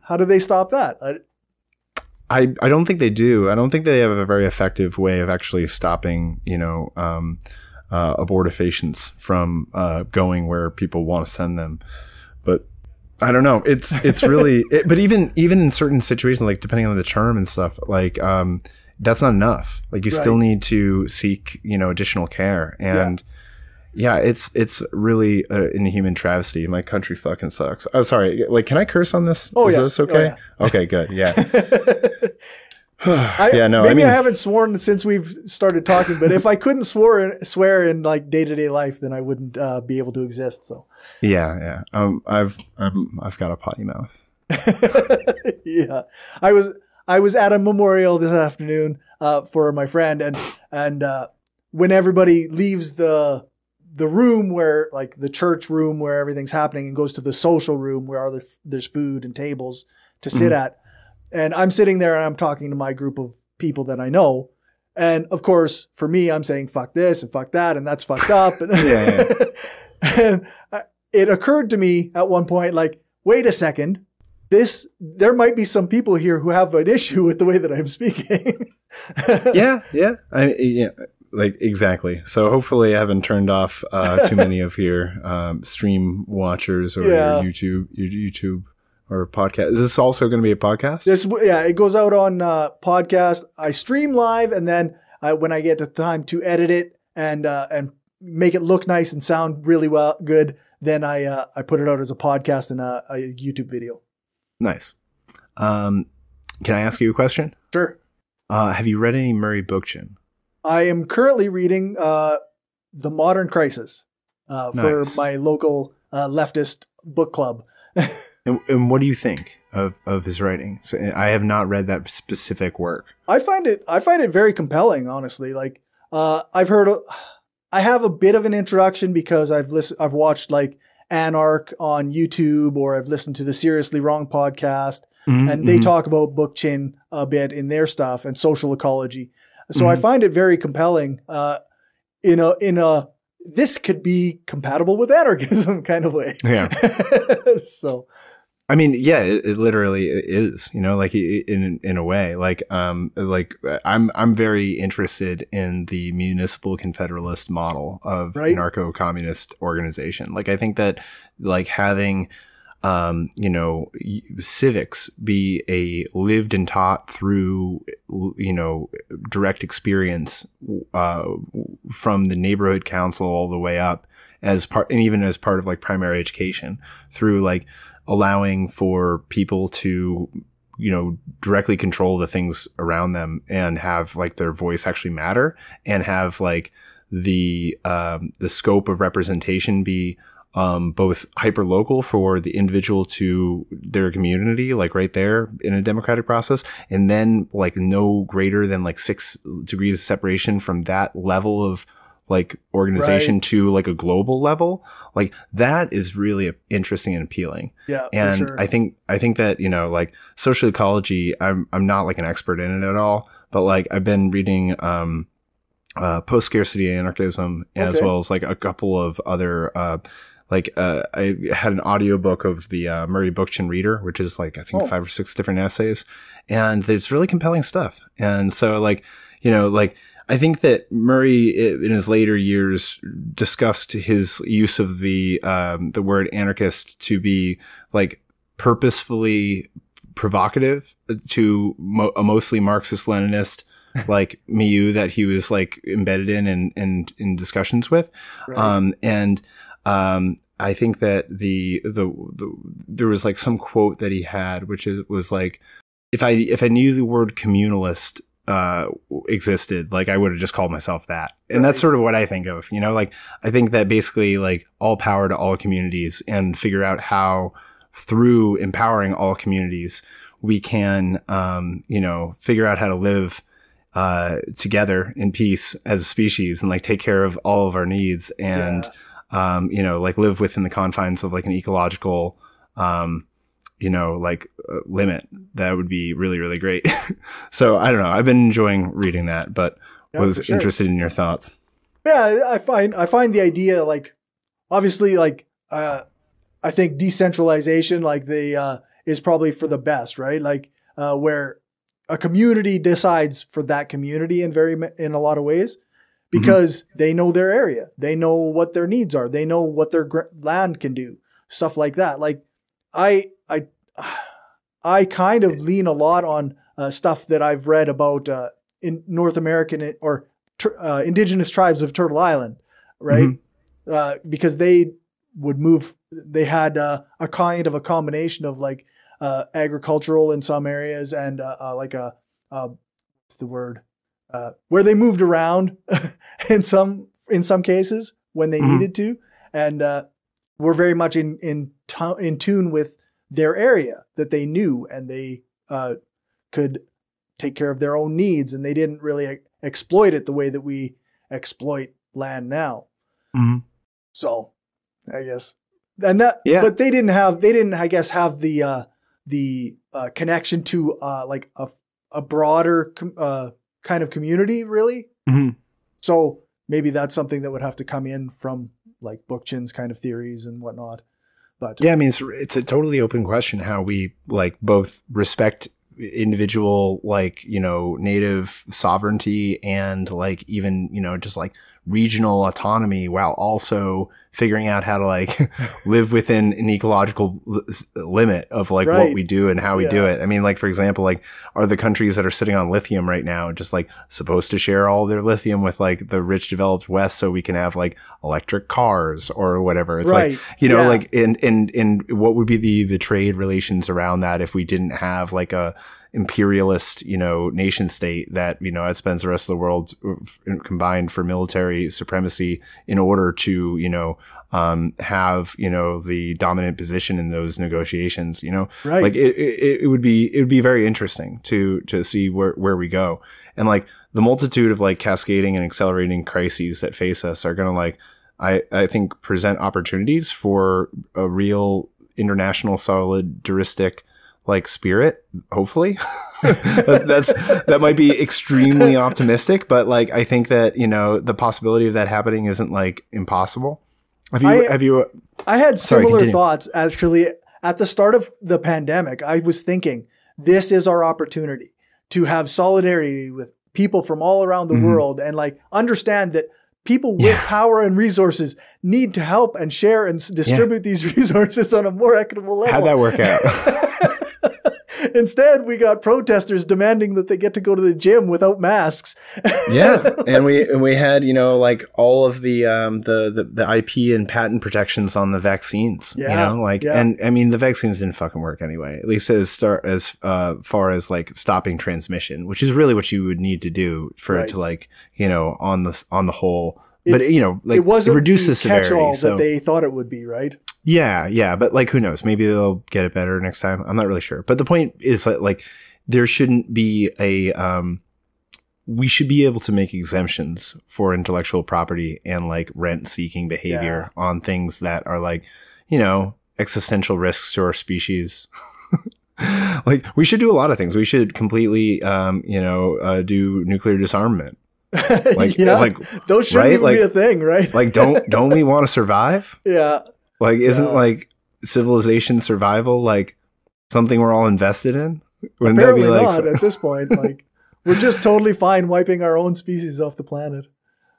how do they stop that? I don't think they do. I don't think they have a very effective way of actually stopping, you know, abortifacients from going where people want to send them. But I don't know. It's really, but even in certain situations, like depending on the term and stuff, like that's not enough. Like you still need to seek, you know, additional care. And it's really an inhuman travesty. My country fucking sucks. Oh, sorry. Like, can I curse on this? Oh, Is this okay? Oh, yeah. Okay, good. Yeah. I haven't sworn since we've started talking, but if I couldn't swear in like day-to-day life, then I wouldn't be able to exist. So I've got a potty mouth. I was at a memorial this afternoon for my friend, and when everybody leaves the room where, like, the church room where everything's happening and goes to the social room where there's food and tables to sit at. And I'm sitting there and I'm talking to my group of people that I know. And of course, for me, I'm saying, fuck this and fuck that. And that's fucked up. And, and it occurred to me at one point, like, wait a second, there might be some people here who have an issue with the way that I'm speaking. Like, exactly. So hopefully I haven't turned off too many of your stream watchers or your YouTube or podcast. Is this also going to be a podcast? It goes out on podcast. I stream live, and then when I get the time to edit it and make it look nice and sound really good, then I put it out as a podcast and a YouTube video. Nice. Can I ask you a question? Sure. Have you read any Murray Bookchin? I am currently reading The Modern Crisis for my local leftist book club. And what do you think of his writing? So I have not read that specific work. I find it very compelling, honestly. Like I have a bit of an introduction because I've watched like Anarch on YouTube, or I've listened to the Seriously Wrong podcast, and they talk about Bookchin a bit in their stuff and social ecology. So I find it very compelling. This could be compatible with anarchism kind of way. Yeah. So, I mean, yeah, it literally is, you know, like in a way, like I'm very interested in the municipal confederalist model of anarcho-communist organization. Like, I think that like having, you know, civics be lived and taught through, you know, direct experience from the neighborhood council all the way up and even as part of like primary education, through like allowing for people to, you know, directly control the things around them and have like their voice actually matter, and have like the scope of representation be both hyper local for the individual to their community, like right there in a democratic process, and then like no greater than like 6 degrees of separation from that level of like organization to like a global level. Like, that is really interesting and appealing. Yeah. And I think that, you know, like social ecology, I'm not like an expert in it at all, but like I've been reading, Post Scarcity Anarchism, as well as like a couple of other, I had an audiobook of the Murray Bookchin Reader, which is like, I think 5 or 6 different essays, and it's really compelling stuff. And so, like, you know, like I think that Murray in his later years discussed his use of the word anarchist to be like purposefully provocative to a mostly Marxist-Leninist like milieu that he was like embedded in and in discussions with. I think that there was like some quote that he had, which was like, if I knew the word communalist existed, like I would have just called myself that. And that's sort of what I think of, you know, like I think that basically like all power to all communities, and figure out how through empowering all communities we can, you know, figure out how to live together in peace as a species, and like take care of all of our needs, and you know, like live within the confines of like an ecological limit. That would be really, really great. So I don't know. I've been enjoying reading that, but yeah, was interested in your thoughts. Yeah, I find the idea, like, obviously, like, I think decentralization, like, is probably for the best, right? Like, where a community decides for that community in a lot of ways, because mm-hmm. they know their area, they know what their needs are, they know what their land can do, stuff like that. Like, I kind of lean a lot on stuff that I've read about in North American or indigenous tribes of Turtle Island, right? Mm-hmm. Because they would move, they had a kind of a combination of like agricultural in some areas and like a, what's the word? Where they moved around in some cases when they mm-hmm. needed to. And were very much in tune with their area that they knew, and they could take care of their own needs, and they didn't really exploit it the way that we exploit land now. Mm-hmm. So I guess, and that, yeah. But they didn't, I guess, have the connection to like a broader kind of community, really. Mm-hmm. So maybe that's something that would have to come in from like Bookchin's kind of theories and whatnot. But yeah, I mean, it's a totally open question how we like both respect individual, like, you know, native sovereignty and like even, you know, just like regional autonomy while also figuring out how to like live within an ecological limit of like right. what we do and how we yeah. do it. I mean, like, for example, like, are the countries that are sitting on lithium right now just like supposed to share all their lithium with like the rich developed West so we can have like electric cars or whatever? It's right. like, you know, yeah. like and what would be the trade relations around that if we didn't have like a imperialist, you know, nation state that, you know, outspends the rest of the world combined for military supremacy in order to, you know, have, you know, the dominant position in those negotiations, you know, right. like it would be very interesting to see where we go. And like the multitude of like cascading and accelerating crises that face us are going to like, I think present opportunities for a real international solidaristic like spirit, hopefully. that might be extremely optimistic, but like I think that, you know, the possibility of that happening isn't like impossible. I had similar thoughts actually at the start of the pandemic. I was thinking this is our opportunity to have solidarity with people from all around the mm-hmm. world and like understand that people with yeah. power and resources need to help and share and distribute yeah. these resources on a more equitable level. How'd that work out? Instead, we got protesters demanding that they get to go to the gym without masks. Yeah, and we had, you know, like all of the IP and patent protections on the vaccines. Yeah, you know, like yeah. and I mean the vaccines didn't fucking work anyway. At least as far as like stopping transmission, which is really what you would need to do for right. it to like, you know, on the whole. But, you know, like, it reduces the catch-all that they thought it would be, right? Yeah, yeah. But, like, who knows? Maybe they'll get it better next time. I'm not really sure. But the point is that, like, there shouldn't be a we should be able to make exemptions for intellectual property and, like, rent-seeking behavior yeah. on things that are, like, you know, existential risks to our species. Like, we should do a lot of things. We should completely, you know, do nuclear disarmament. Like, yeah, like those shouldn't right? even like, be a thing, right? Like, don't we want to survive? Yeah. Like, isn't yeah. like civilization survival like something we're all invested in? Wouldn't apparently that be, like, not so at this point. Like, we're just totally fine wiping our own species off the planet.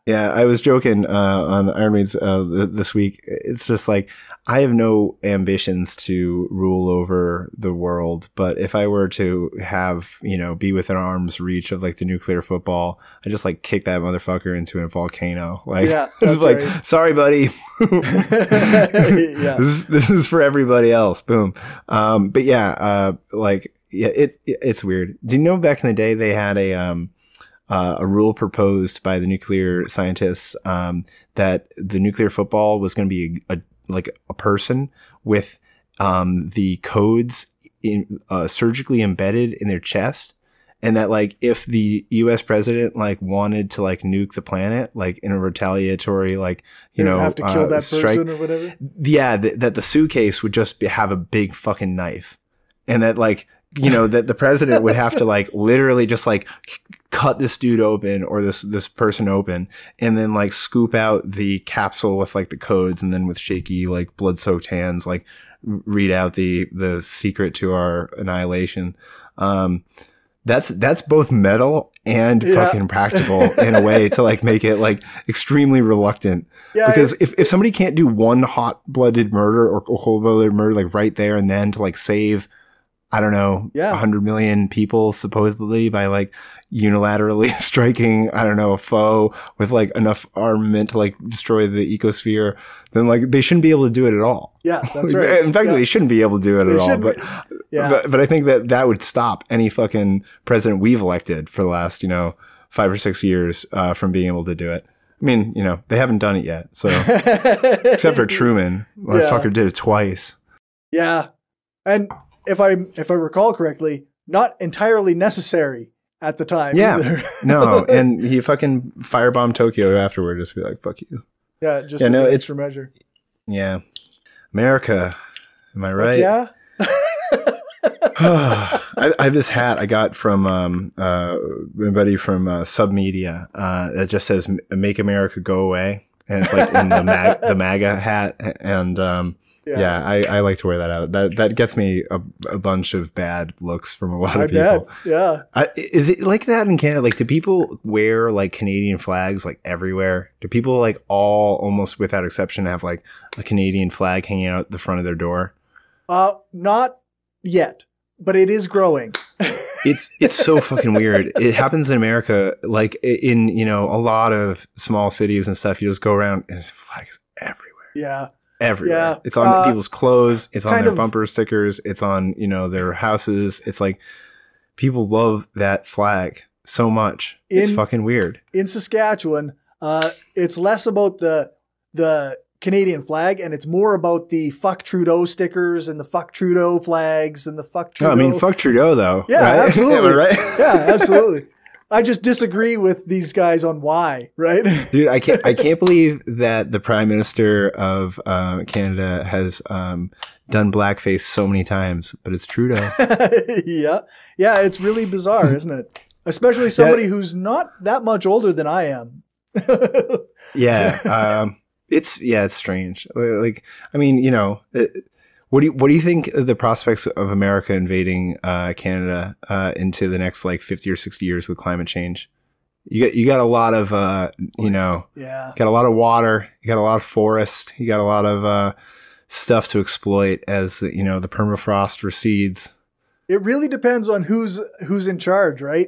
Yeah, I was joking on Iron Weeds this week. It's just like, I have no ambitions to rule over the world, but if I were to have, you know, be within arm's reach of like the nuclear football, I just like kick that motherfucker into a volcano. Like, yeah, that's like right. sorry, buddy. yeah. This is for everybody else. Boom. But yeah, like yeah, it's weird. Do you know back in the day they had a rule proposed by the nuclear scientists that the nuclear football was going to be a person with the codes surgically embedded in their chest, And that, like, if the U.S. president, like, wanted to, like, nuke the planet, like, in a retaliatory, like, you know, have to kill that person or whatever. Yeah, that the suitcase would just have a big fucking knife, and that, like, you know, that the president would have to, like, literally just, like, cut this dude open or this person open, and then, like, scoop out the capsule with, like, the codes, and then with shaky, like, blood-soaked hands, like, read out the secret to our annihilation. That's both metal and fucking practical in a way to, like, make it, like, extremely reluctant. Yeah, because if somebody can't do one hot-blooded murder or cold-blooded murder, like, right there and then, to, like, save, I don't know, 100 million people supposedly by, like, unilaterally striking, I don't know, a foe with, like, enough armament to, like, destroy the ecosphere, then, like, they shouldn't be able to do it at all. Yeah, that's right. In fact, they shouldn't be able to do it at all. But I think that would stop any fucking president we've elected for the last, you know, 5 or 6 years from being able to do it. I mean, you know, they haven't done it yet. So except for Truman, motherfucker did it twice. Yeah. And if I recall correctly, not entirely necessary at the time. Yeah. No. And he fucking firebombed Tokyo afterward, just be like, fuck you. Yeah. Just an extra measure. Yeah. America. Am I right? Like, yeah. I have this hat I got from my buddy from Submedia that just says "Make America Go Away," and it's like in the MAGA hat. And I like to wear that out. That gets me a bunch of bad looks from a lot of people. Yeah, is it like that in Canada? Like, do people wear, like, Canadian flags, like, everywhere? Do people, like, all almost without exception have, like, a Canadian flag hanging out the front of their door? Not yet, but it is growing. It's so fucking weird. It happens in America, like, in, you know, a lot of small cities and stuff. You just go around and it's flags everywhere. Yeah, everywhere. Yeah. It's on people's clothes. It's on their bumper stickers. It's on, you know, their houses. It's like people love that flag so much. It's fucking weird. In Saskatchewan, it's less about the Canadian flag, and it's more about the fuck Trudeau stickers and the fuck Trudeau flags and the fuck Trudeau. No, I mean, fuck Trudeau though. Yeah, right? Absolutely. Right? Yeah, absolutely. I just disagree with these guys on why, right? Dude, I can't believe that the Prime Minister of Canada has done blackface so many times, but it's Trudeau. Yeah. Yeah, it's really bizarre, isn't it? Especially somebody who's not that much older than I am. Yeah. It's strange. Like, I mean, you know, what do you think the prospects of America invading Canada into the next, like, 50 or 60 years with climate change? You got a lot of you know, got a lot of water, you got a lot of forest, you got a lot of stuff to exploit as, you know, the permafrost recedes. It really depends on who's in charge, right?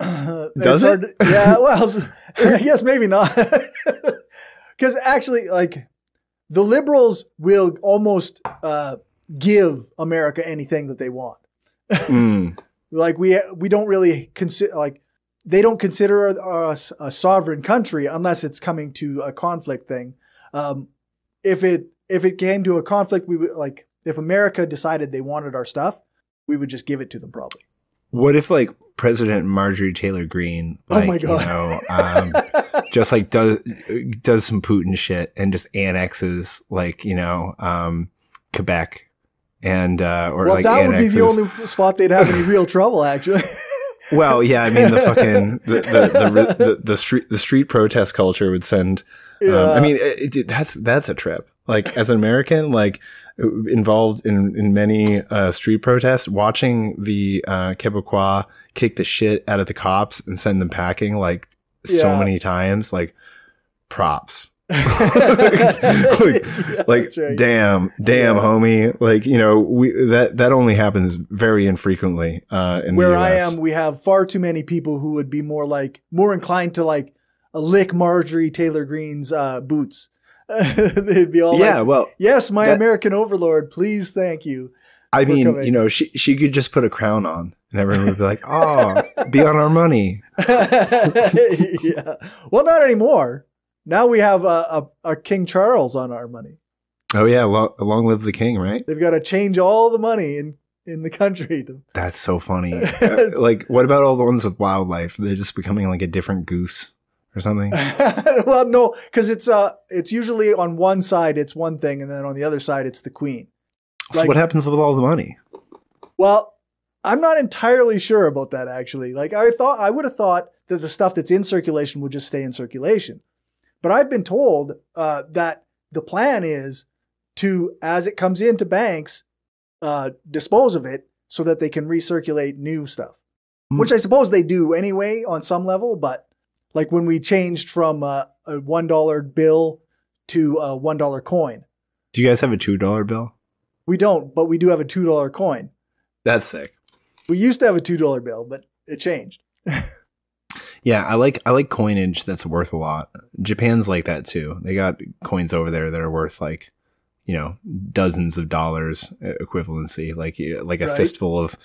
Does it? Yeah, well, I guess maybe not. Because actually, like, the Liberals will almost give America anything that they want. Like, we don't really consider, like, they don't consider us a sovereign country unless it's coming to a conflict thing. If it came to a conflict, we would, like, if America decided they wanted our stuff, we would just give it to them probably. What if, like, President Marjorie Taylor Greene, like, oh my God, you know, just, like, does some Putin shit and just annexes, like, you know, Quebec, and or, well, like, that annexes would be the only spot they'd have any real trouble, actually. Well, yeah, I mean, the fucking the street protest culture would send. I mean, dude, that's a trip. Like, as an American, like, involved in many street protests, watching the Québécois kick the shit out of the cops and send them packing, like, so many times, like, props. Like, right. damn homie, like, you know, that only happens very infrequently in where the US. I am, we have far too many people who would be more inclined to, like, lick Marjorie Taylor Greene's boots. They'd be all, yeah, like, well, yes, my American overlord, please, thank you. I mean, coming. You know, she could just put a crown on and everyone would be like, oh, be on our money. Yeah. Well, not anymore. Now we have a King Charles on our money. Oh, yeah. Long live the king, right? They've got to change all the money in in the country. That's so funny. Like, what about all the ones with wildlife? They're just becoming like a different goose or something. Well, no, because it's usually on one side it's one thing, and then on the other side it's the queen. So like, what happens with all the money? Well, I'm not entirely sure about that actually. Like, I would have thought that the stuff that's in circulation would just stay in circulation, but I've been told that the plan is to, as it comes into banks, dispose of it so that they can recirculate new stuff, which I suppose they do anyway on some level. But like when we changed from a $1 bill to a $1 coin. Do you guys have a $2 bill? We don't, but we do have a $2 coin. That's sick. We used to have a $2 bill, but it changed. Yeah, I like coinage that's worth a lot. Japan's like that too. They got coins over there that are worth like, you know, dozens of dollars equivalency. Like a right? Fistful of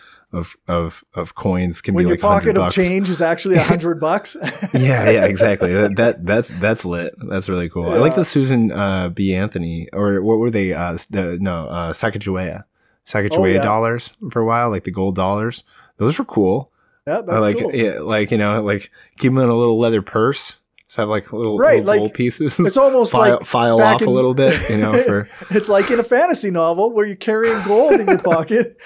coins can when be like $100. When your pocket of change is actually $100. Yeah, exactly. That's lit. That's really cool. Yeah. I like the Susan B Anthony, or what were they? Sacagawea oh, yeah. dollars for a while, like the gold dollars. Those were cool. Yeah, that's like, cool. Yeah, like, you know, like keep them in a little leather purse. So have like little, right, little like, gold pieces. It's almost file off a little bit, you know. For it's like in a fantasy novel where you're carrying gold in your pocket.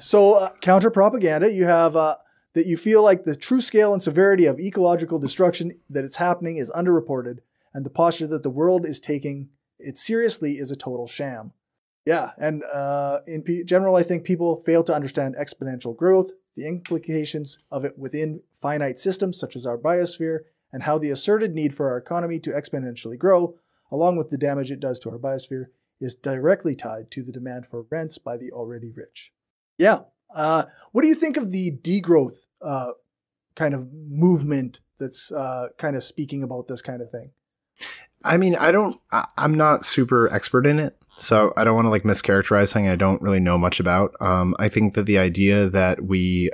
So counter propaganda, you have that you feel like the true scale and severity of ecological destruction that it's happening is underreported, and the posture that the world is taking it seriously is a total sham. Yeah, and in general, I think people fail to understand exponential growth, the implications of it within finite systems such as our biosphere, and how the asserted need for our economy to exponentially grow, along with the damage it does to our biosphere, is directly tied to the demand for rents by the already rich. Yeah. What do you think of the degrowth kind of movement that's kind of speaking about this kind of thing? I mean, I'm not super expert in it. So I don't want to like mischaracterize something I don't really know much about. I think that the idea that we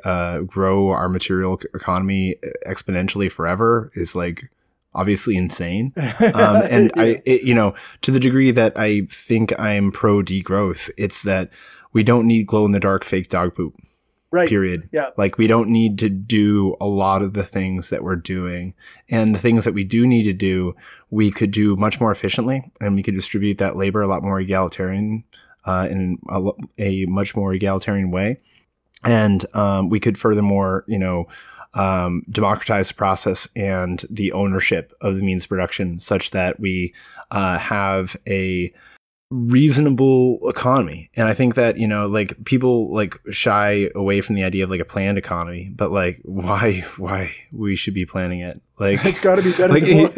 grow our material economy exponentially forever is like obviously insane. And you know, to the degree that I think I'm pro degrowth, it's that we don't need glow in the dark fake dog poop. Right. Period. Yeah. Like we don't need to do a lot of the things that we're doing, and the things that we do need to do, we could do much more efficiently, and we could distribute that labor a lot more egalitarian, in a much more egalitarian way. And we could furthermore, you know, democratize the process and the ownership of the means of production such that we have a reasonable economy. And I think that, you know, like people like shy away from the idea of like a planned economy, but like why we should be planning it. Like it's got to be better like, than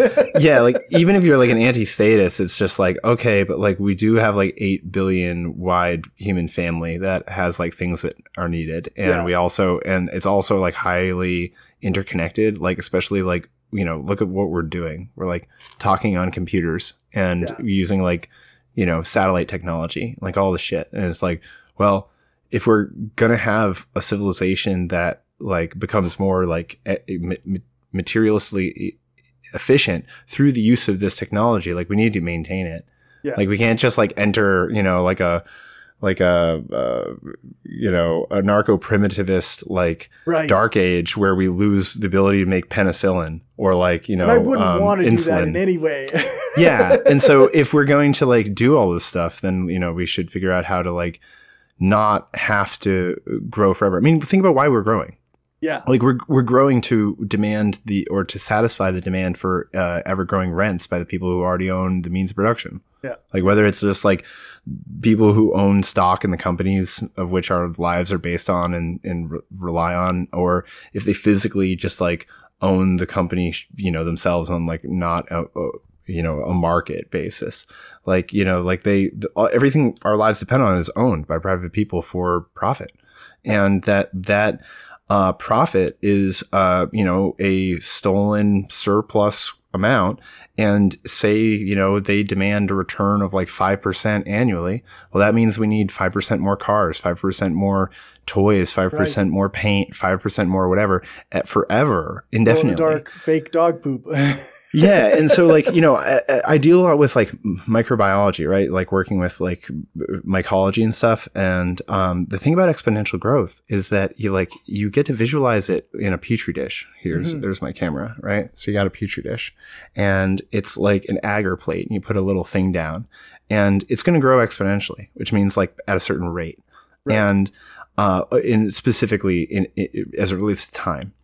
yeah, like even if you're like an anti-statist, it's just like, okay, but like we do have like 8 billion wide human family that has like things that are needed, and yeah. we also, and it's also like highly interconnected, like especially like, you know, look at what we're doing. We're like talking on computers and yeah. using like, you know, satellite technology, like all the shit. And it's like, well, if we're going to have a civilization that like becomes more like materialistically efficient through the use of this technology, like we need to maintain it. Yeah. Like we can't just like enter, you know, you know, a narco-primitivist, like right. dark age where we lose the ability to make penicillin or like, you know, and I wouldn't want to do that in any way. Yeah. And so if we're going to like do all this stuff, then, you know, we should figure out how to like not have to grow forever. I mean, think about why we're growing. Yeah. Like we're growing to demand the, or to satisfy the demand for ever growing rents by the people who already own the means of production. Yeah. Like whether it's just like people who own stock in the companies of which our lives are based on and rely on, or if they physically just like own the company, you know, themselves on like not a you know, a market basis. Like, you know, like everything our lives depend on is owned by private people for profit. And that profit is, you know, a stolen surplus amount, and say, you know, they demand a return of like 5% annually. Well, that means we need 5% more cars, 5% more toys, 5% right. more paint, 5% more whatever, at forever, indefinitely. Glow in the dark fake dog poop. Yeah. And so, like, you know, I deal a lot with like microbiology, right? Like working with like mycology and stuff. And the thing about exponential growth is that you get to visualize it in a petri dish. There's my camera, right? So you got a petri dish and it's like an agar plate and you put a little thing down and it's going to grow exponentially, which means like at a certain rate. Right. And specifically as it relates to time.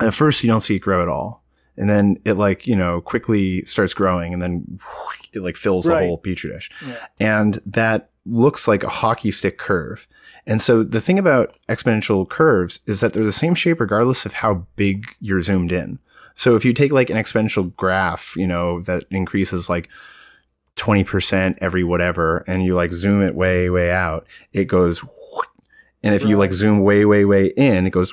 At first, you don't see it grow at all. And then it like, you know, quickly starts growing and then it like fills the whole petri dish. Yeah. And that looks like a hockey stick curve. And so the thing about exponential curves is that they're the same shape regardless of how big you're zoomed in. So if you take like an exponential graph, you know, that increases like 20% every whatever, and you like zoom it way, way out, it goes. And if you like zoom way, way, way in, it goes.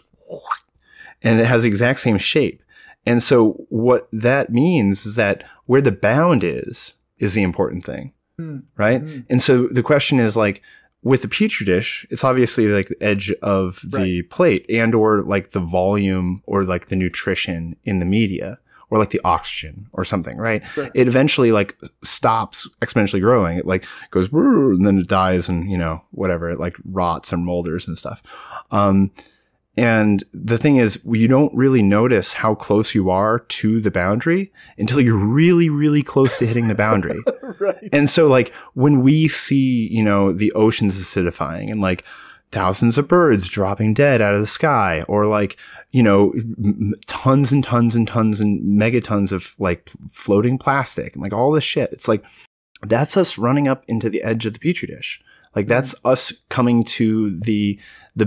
And it has the exact same shape. And so what that means is that where the bound is the important thing, right? Mm. And so the question is like, with the petri dish, it's obviously like the edge of the plate and or like the volume or like the nutrition in the media or like the oxygen or something, right? Right. It eventually like stops exponentially growing. It like goes and then it dies and, you know, whatever. It like rots and molders and stuff. And the thing is, you don't really notice how close you are to the boundary until you're really, really close to hitting the boundary. Right. And so, like, when we see, you know, the oceans acidifying and, like, thousands of birds dropping dead out of the sky or, like, you know, tons and tons and tons and megatons of, like, floating plastic and, like, all this shit. It's like, that's us running up into the edge of the petri dish. Like, that's us coming to the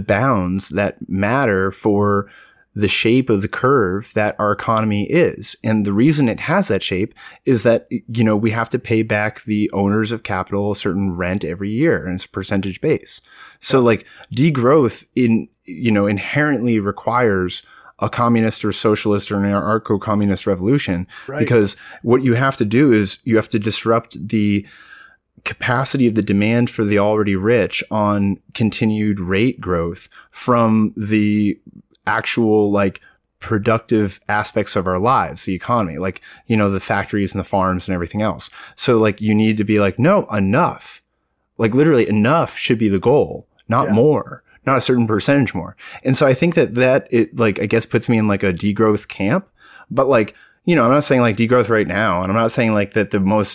bounds that matter for the shape of the curve that our economy is. And the reason it has that shape is that, you know, we have to pay back the owners of capital a certain rent every year, and it's a percentage base. So like degrowth in, you know, inherently requires a communist or socialist or an anarcho-communist revolution, because what you have to do is you have to disrupt the capacity of the demand for the already rich on continued rate growth from the actual like productive aspects of our lives, the economy, like, you know, the factories and the farms and everything else. So like you need to be like, no, enough, like literally enough should be the goal, not more, not a certain percentage more. And so I think that it like, I guess puts me in like a degrowth camp, but like, you know, I'm not saying like degrowth right now, and I'm not saying like that the most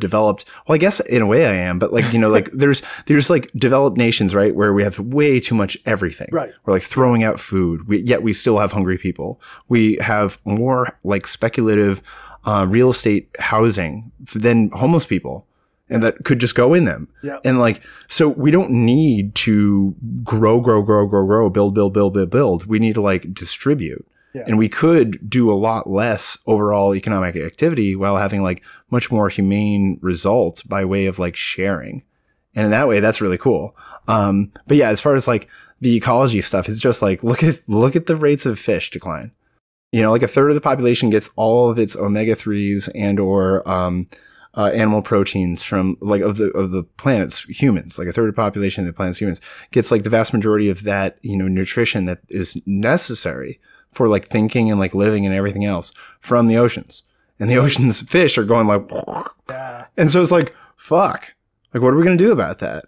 developed, well, I guess in a way I am, but like, you know, like there's like developed nations, right, where we have way too much everything. Right. We're like throwing out food, yet we still have hungry people. We have more like speculative real estate housing than homeless people, and that could just go in them. Yeah. And like, so we don't need to grow, build. We need to like distribute. Yeah. And we could do a lot less overall economic activity while having like much more humane results by way of like sharing. And in that way, that's really cool. But yeah, as far as like the ecology stuff, it's just like, look at the rates of fish decline. You know, like a third of the population gets all of its omega-3s and or animal proteins from like of the planet's humans. Like a third of the population of the planet's humans gets like the vast majority of that, you know, nutrition that is necessary for like thinking and like living and everything else from the oceans. And the oceans fish are going like, and so it's like, fuck, like, what are we going to do about that?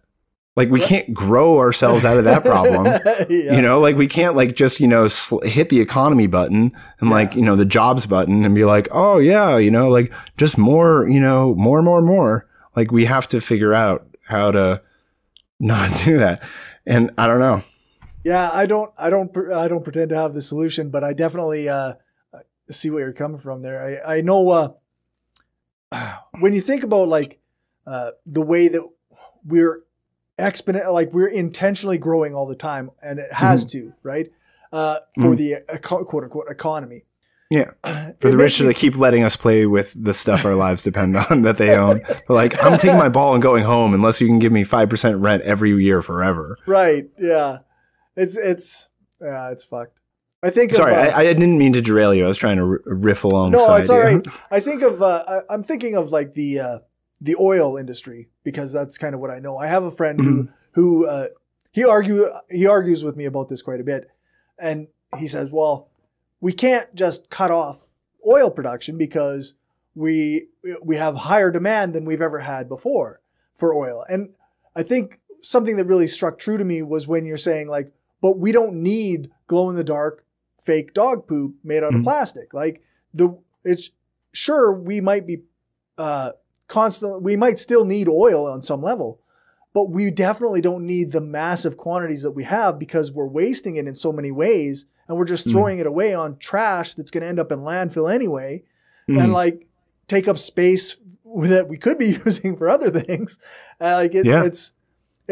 Like, we can't grow ourselves out of that problem. You know, like we can't like just, you know, hit the economy button and like, you know, the jobs button and be like, oh yeah, you know, like just more, you know, more. Like we have to figure out how to not do that. And I don't know. Yeah, I don't pretend to have the solution, but I definitely see where you're coming from there. I know when you think about like the way that we're we're intentionally growing all the time, and it has to, right? For the quote unquote economy. Yeah, for the rich that keep letting us play with the stuff our lives depend on that they own. But like, I'm taking my ball and going home unless you can give me 5% rent every year forever. Right? Yeah. It's fucked. I think. Sorry, I didn't mean to derail you. I was trying to riff alongside. No, it's all right. I think of. I'm thinking of like the oil industry, because that's kind of what I know. I have a friend who he argues with me about this quite a bit, and he says, "Well, we can't just cut off oil production because we have higher demand than we've ever had before for oil. And I think something that really struck true to me was when you're saying, like, but we don't need glow-in-the-dark fake dog poop made out of plastic. Like, it's sure we might be we might still need oil on some level, but we definitely don't need the massive quantities that we have because we're wasting it in so many ways, and we're just throwing it away on trash that's going to end up in landfill anyway, and like take up space that we could be using for other things.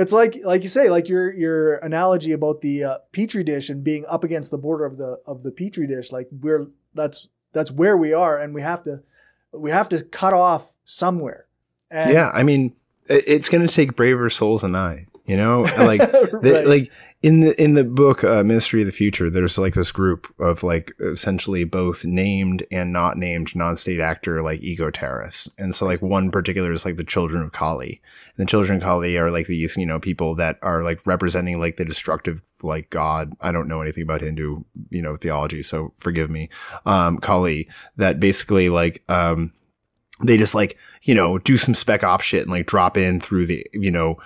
It's like you say, like your analogy about the Petri dish and being up against the border of the Petri dish. Like that's where we are, and we have to cut off somewhere. And yeah, I mean, it's going to take braver souls than I, you know, like, like in the book, Ministry of the Future, there's like this group of like essentially both named and not named non-state actor, like eco terrorists. And so like one particular is like the Children of Kali, and the Children of Kali are like these, you know, people that are like representing like the destructive, like God. I don't know anything about Hindu, you know, theology, so forgive me. Kali, that basically like, they just like, you know, do some spec op shit and like drop in through the, you know,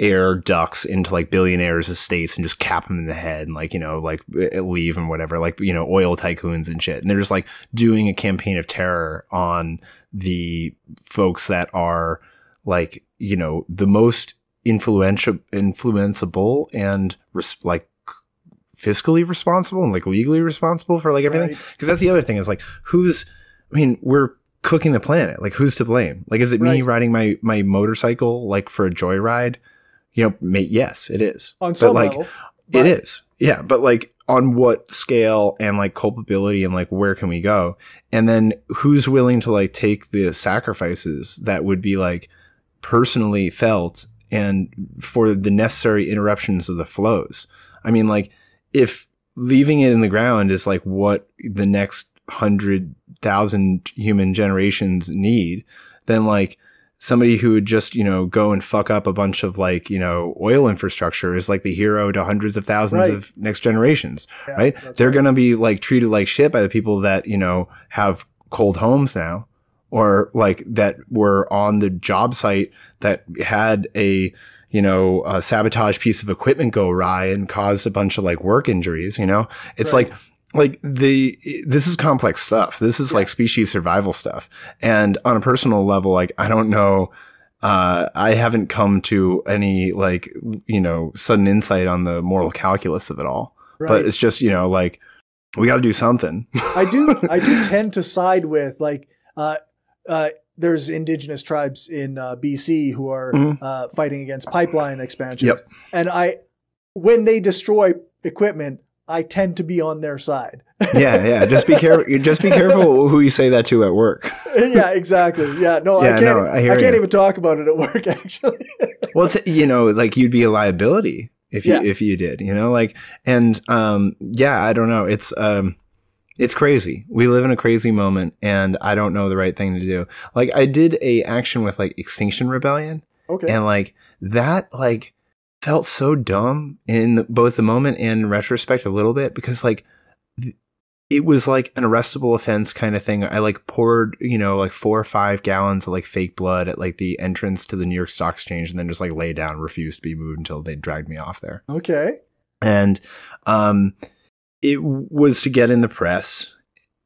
air ducts into like billionaires' estates and just cap them in the head and like, you know, like leave and whatever, like, you know, oil tycoons and shit. And they're just like doing a campaign of terror on the folks that are like, you know, the most influenceable and like fiscally responsible and like legally responsible for like everything. Right. Cause that's the other thing is like, I mean, we're cooking the planet. Like, who's to blame? Like, is it me riding my motorcycle like for a joyride? You know, mate, yes, it is. On some level, it is. Yeah, but like on what scale and like culpability and like where can we go? And then who's willing to like take the sacrifices that would be like personally felt and for the necessary interruptions of the flows? I mean, like if leaving it in the ground is like what the next 100,000 human generations need, then like somebody who would just, you know, go and fuck up a bunch of like, you know, oil infrastructure is like the hero to hundreds of thousands of next generations, right? They're going to be like treated like shit by the people that, you know, have cold homes now, or like that were on the job site that had a, you know, a sabotage piece of equipment go awry and caused a bunch of like work injuries, you know? It's like this is complex stuff. This is like species survival stuff. And on a personal level, like, I don't know, I haven't come to any like, you know, sudden insight on the moral calculus of it all, but it's just, you know, like we got to do something. I do tend to side with like, there's indigenous tribes in BC who are fighting against pipeline expansions. And when they destroy equipment, I tend to be on their side. Yeah. Just be careful. Just be careful who you say that to at work. Yeah. No, I can't even talk about it at work, actually. Well, it's, you know, like you'd be a liability if you, did, you know, like, and, yeah, I don't know. It's crazy. We live in a crazy moment, and I don't know the right thing to do. Like, I did a action with like Extinction Rebellion. And like that, like, felt so dumb in both the moment and in retrospect a little bit, because like it was like an arrestable offense kind of thing. I like poured, you know, like 4 or 5 gallons of like fake blood at like the entrance to the New York Stock Exchange, and then just like lay down, refused to be moved until they dragged me off there. And it was to get in the press,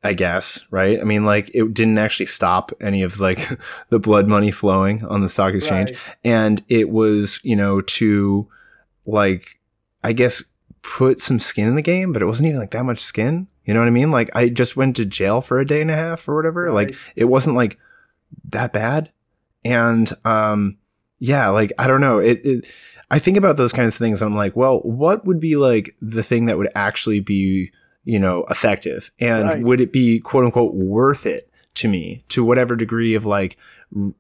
I guess, right? I mean, like, it didn't actually stop any of like the blood money flowing on the stock exchange. And it was, you know, to like, I guess, put some skin in the game, but it wasn't even like that much skin. You know what I mean? Like, I just went to jail for a day and a half or whatever. Like, it wasn't like that bad. And yeah, like, I don't know. I think about those kinds of things. And I'm like, well, what would be like the thing that would actually be, you know, effective, and would it be quote unquote worth it to me, to whatever degree of like,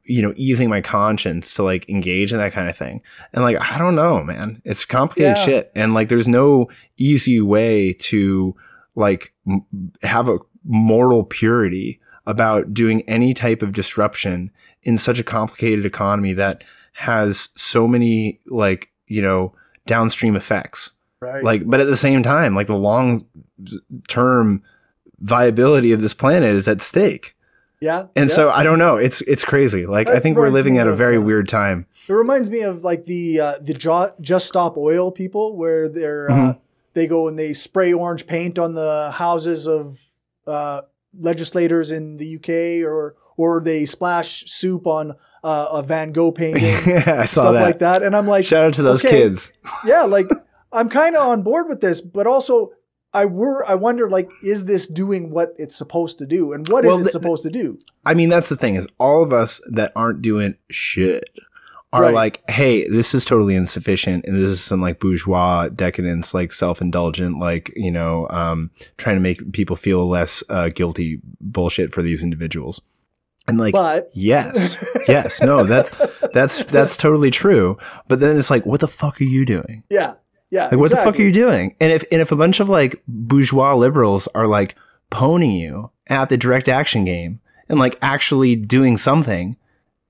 you know, easing my conscience to like engage in that kind of thing? And like, I don't know, man, it's complicated shit. And like, there's no easy way to like have a moral purity about doing any type of disruption in such a complicated economy that has so many like, you know, downstream effects. Like, but at the same time, like the long term viability of this planet is at stake. Yeah. And so I don't know. It's crazy. Like, I think we're living at a very weird time. It reminds me of like the Just Stop Oil people, where they're, they go and they spray orange paint on the houses of legislators in the UK, or they splash soup on a Van Gogh painting, yeah, I saw stuff that. Like that. And I'm like, shout out to those kids. Yeah. Like, I'm kind of on board with this, but also I wonder, like, is this doing what it's supposed to do? And what is it supposed to do? I mean, that's the thing, is all of us that aren't doing shit are like, hey, this is totally insufficient. And this is some like bourgeois decadence, like self-indulgent, like, you know, trying to make people feel less guilty bullshit for these individuals. And like, yes, no, that's totally true. But then it's like, what the fuck are you doing? Yeah. Yeah, like, what the fuck are you doing? And if a bunch of like bourgeois liberals are like poning you at the direct action game and like actually doing something,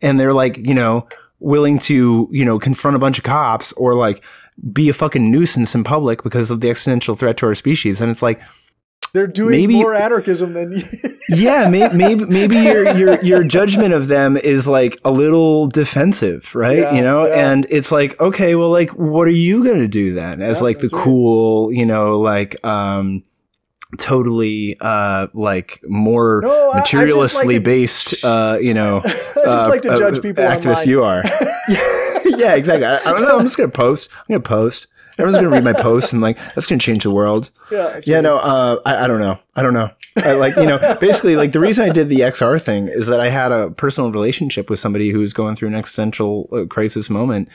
and they're like, you know, willing to, you know, confront a bunch of cops or like be a fucking nuisance in public because of the existential threat to our species, and it's like, they're doing more anarchism than you. Yeah, maybe your judgment of them is like a little defensive, right? Yeah, you know, and it's like, okay, well, like, what are you gonna do then? As like the cool, you know, like totally like more materialistically based, you know, I just like to judge people activist online. You are. Yeah, exactly. I don't know. I'm just gonna post. Everyone's going to read my posts and like, that's going to change the world. Yeah. Exactly. Yeah. No, I don't know. I don't know. Like, you know, basically like the reason I did the XR thing is that I had a personal relationship with somebody who was going through an existential crisis moment,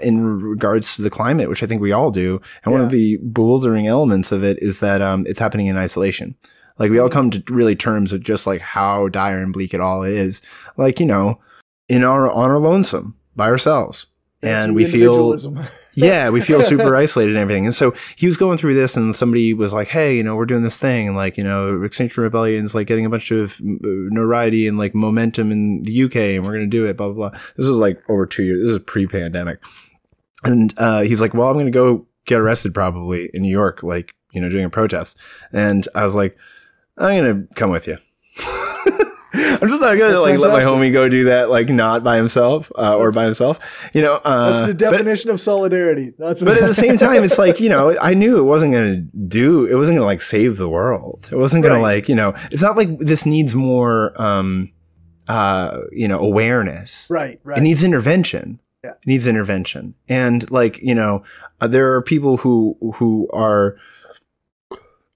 in regards to the climate, which I think we all do. And one of the bewildering elements of it is that, it's happening in isolation. Like, we all come to really terms with just like how dire and bleak it all is, like, you know, on our lonesome by ourselves. And we feel, yeah, we feel super isolated and everything. And so he was going through this, and somebody was like, hey, you know, we're doing this thing. And like, you know, Extinction Rebellion is like getting a bunch of notoriety and like momentum in the UK, and we're going to do it, blah, blah, blah. This was like over 2 years. This is pre-pandemic. And he's like, well, I'm going to go get arrested probably in New York, like, you know, doing a protest. And I was like, I'm going to come with you. I'm just not gonna like let my homie go do that, like not by himself or by himself, you know. That's the definition of solidarity. That's what. But at the same time, it's like, you know, I knew it wasn't gonna it wasn't gonna like save the world. It wasn't gonna like, you know, it's not like this needs more, you know, awareness. Right. Right. It needs intervention. Yeah. It needs intervention, and like, you know, there are people who are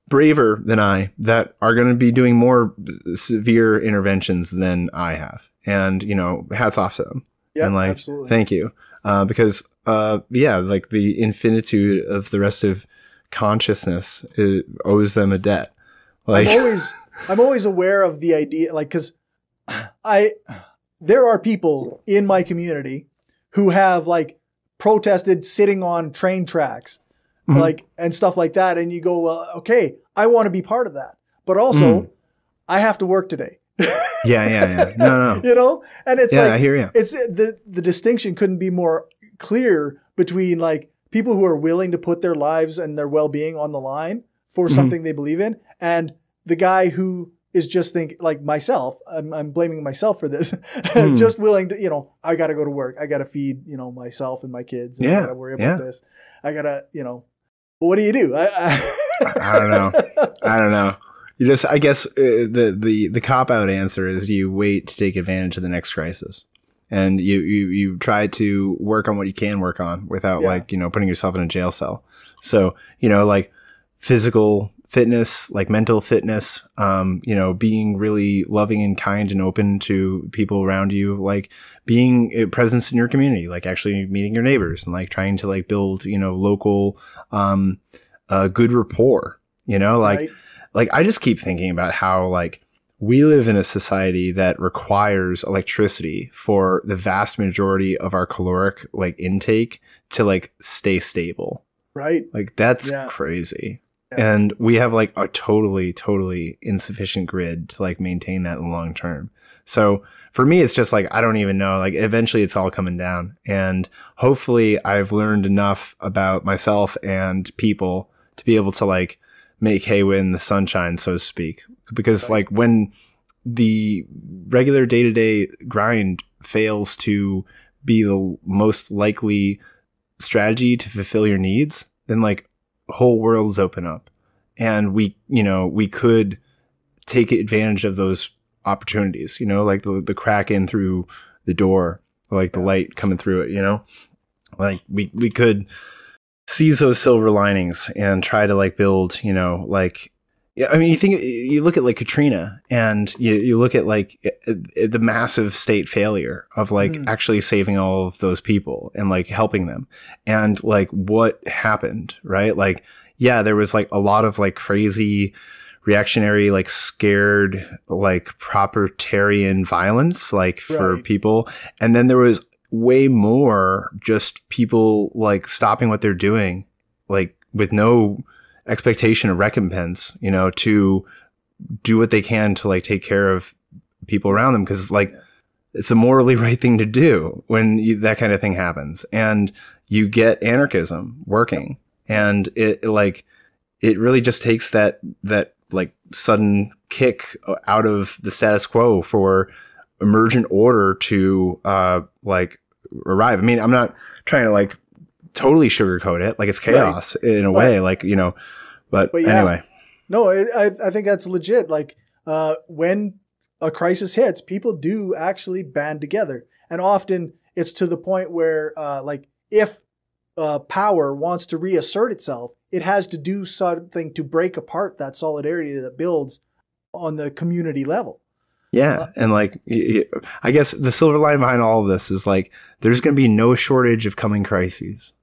braver than I that are going to be doing more severe interventions than I have. And, you know, hats off to them. Yeah, and like, absolutely. Thank you. Because, yeah, like the infinitude of the rest of consciousness owes them a debt. Like, I'm always aware of the idea, like, cause there are people in my community who have like protested sitting on train tracks, like, and stuff like that. And you go, well, okay, I want to be part of that, but also I have to work today. Yeah. No, no. You know? And it's like, I hear you. It's the distinction couldn't be more clear between like people who are willing to put their lives and their well-being on the line for something they believe in, and the guy who is just like myself, I'm blaming myself for this, just willing to, you know, I got to go to work. I got to feed, you know, myself and my kids. And I got to worry about this. I got to, you know. What do you do? I don't know. I don't know. You just, I guess the cop-out answer is you wait to take advantage of the next crisis, and you try to work on what you can work on without like, you know, putting yourself in a jail cell. So, you know, like physical fitness, like mental fitness, you know, being really loving and kind and open to people around you, like being presence in your community, like actually meeting your neighbors and like trying to like build, you know, local, good rapport, you know, like, like I just keep thinking about how like we live in a society that requires electricity for the vast majority of our caloric like intake to like stay stable. Right. Like that's crazy. Yeah. And we have like a totally insufficient grid to like maintain that in the long term. So for me, it's just like, I don't even know, like eventually it's all coming down, and hopefully I've learned enough about myself and people to be able to like make hay when the sun shines, so to speak, because like when the regular day-to-day grind fails to be the most likely strategy to fulfill your needs, then like whole worlds open up, and we could take advantage of those opportunities, like the crack in through the door, like the light coming through it, like we could seize those silver linings and try to like build, I mean, you look at like Katrina, and you look at like the massive state failure of like actually saving all of those people and like helping them, and like what happened, right? Like, yeah, there was like a lot of like crazy reactionary, like scared, like propertarian violence, like for people. And then there was way more just people like stopping what they're doing, like with no expectation of recompense, to do what they can to like take care of people around them, because like it's a morally right thing to do when that kind of thing happens, and you get anarchism working, and it really just takes that like sudden kick out of the status quo for emergent order to like arrive. I mean, I'm not trying to like totally sugarcoat it, like it's chaos in a way, like but yeah. Anyway, no, I think that's legit. Like when a crisis hits, people do actually band together, and often it's to the point where like if power wants to reassert itself, it has to do something to break apart that solidarity that builds on the community level. Yeah. And like, I guess the silver line behind all of this is like, there's going to be no shortage of coming crises.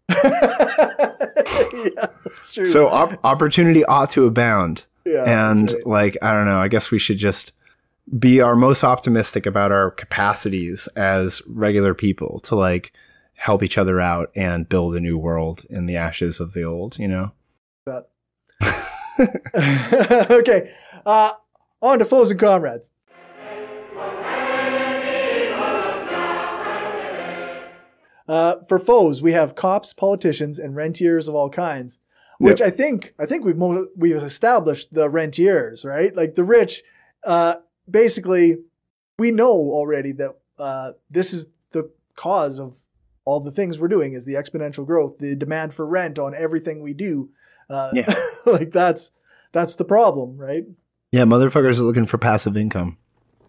Yeah, that's true. So opportunity ought to abound. Yeah, and like, I don't know, I guess we should just be our most optimistic about our capacities as regular people to like help each other out and build a new world in the ashes of the old, That. Okay. On to foes and comrades. For foes, we have cops, politicians, and rentiers of all kinds, which I think we've established the rentiers, right? Like the rich, basically, we know already that this is the cause of all the things we're doing, is the exponential growth, the demand for rent on everything we do. Like that's the problem, right? Yeah, motherfuckers are looking for passive income.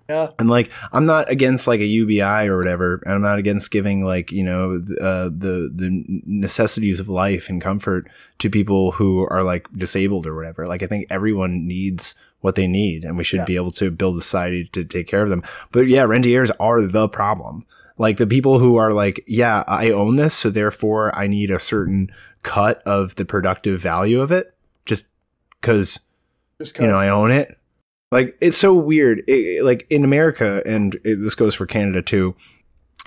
Yeah. And like, I'm not against like a UBI or whatever, and I'm not against giving like, the necessities of life and comfort to people who are like disabled or whatever. Like, I think everyone needs what they need, and we should be able to build a society to take care of them. But yeah, rentiers are the problem. Like the people who are like, yeah, I own this, so therefore I need a certain cut of the productive value of it just because, I own it. Like, it's so weird. Like in America, and this goes for Canada too,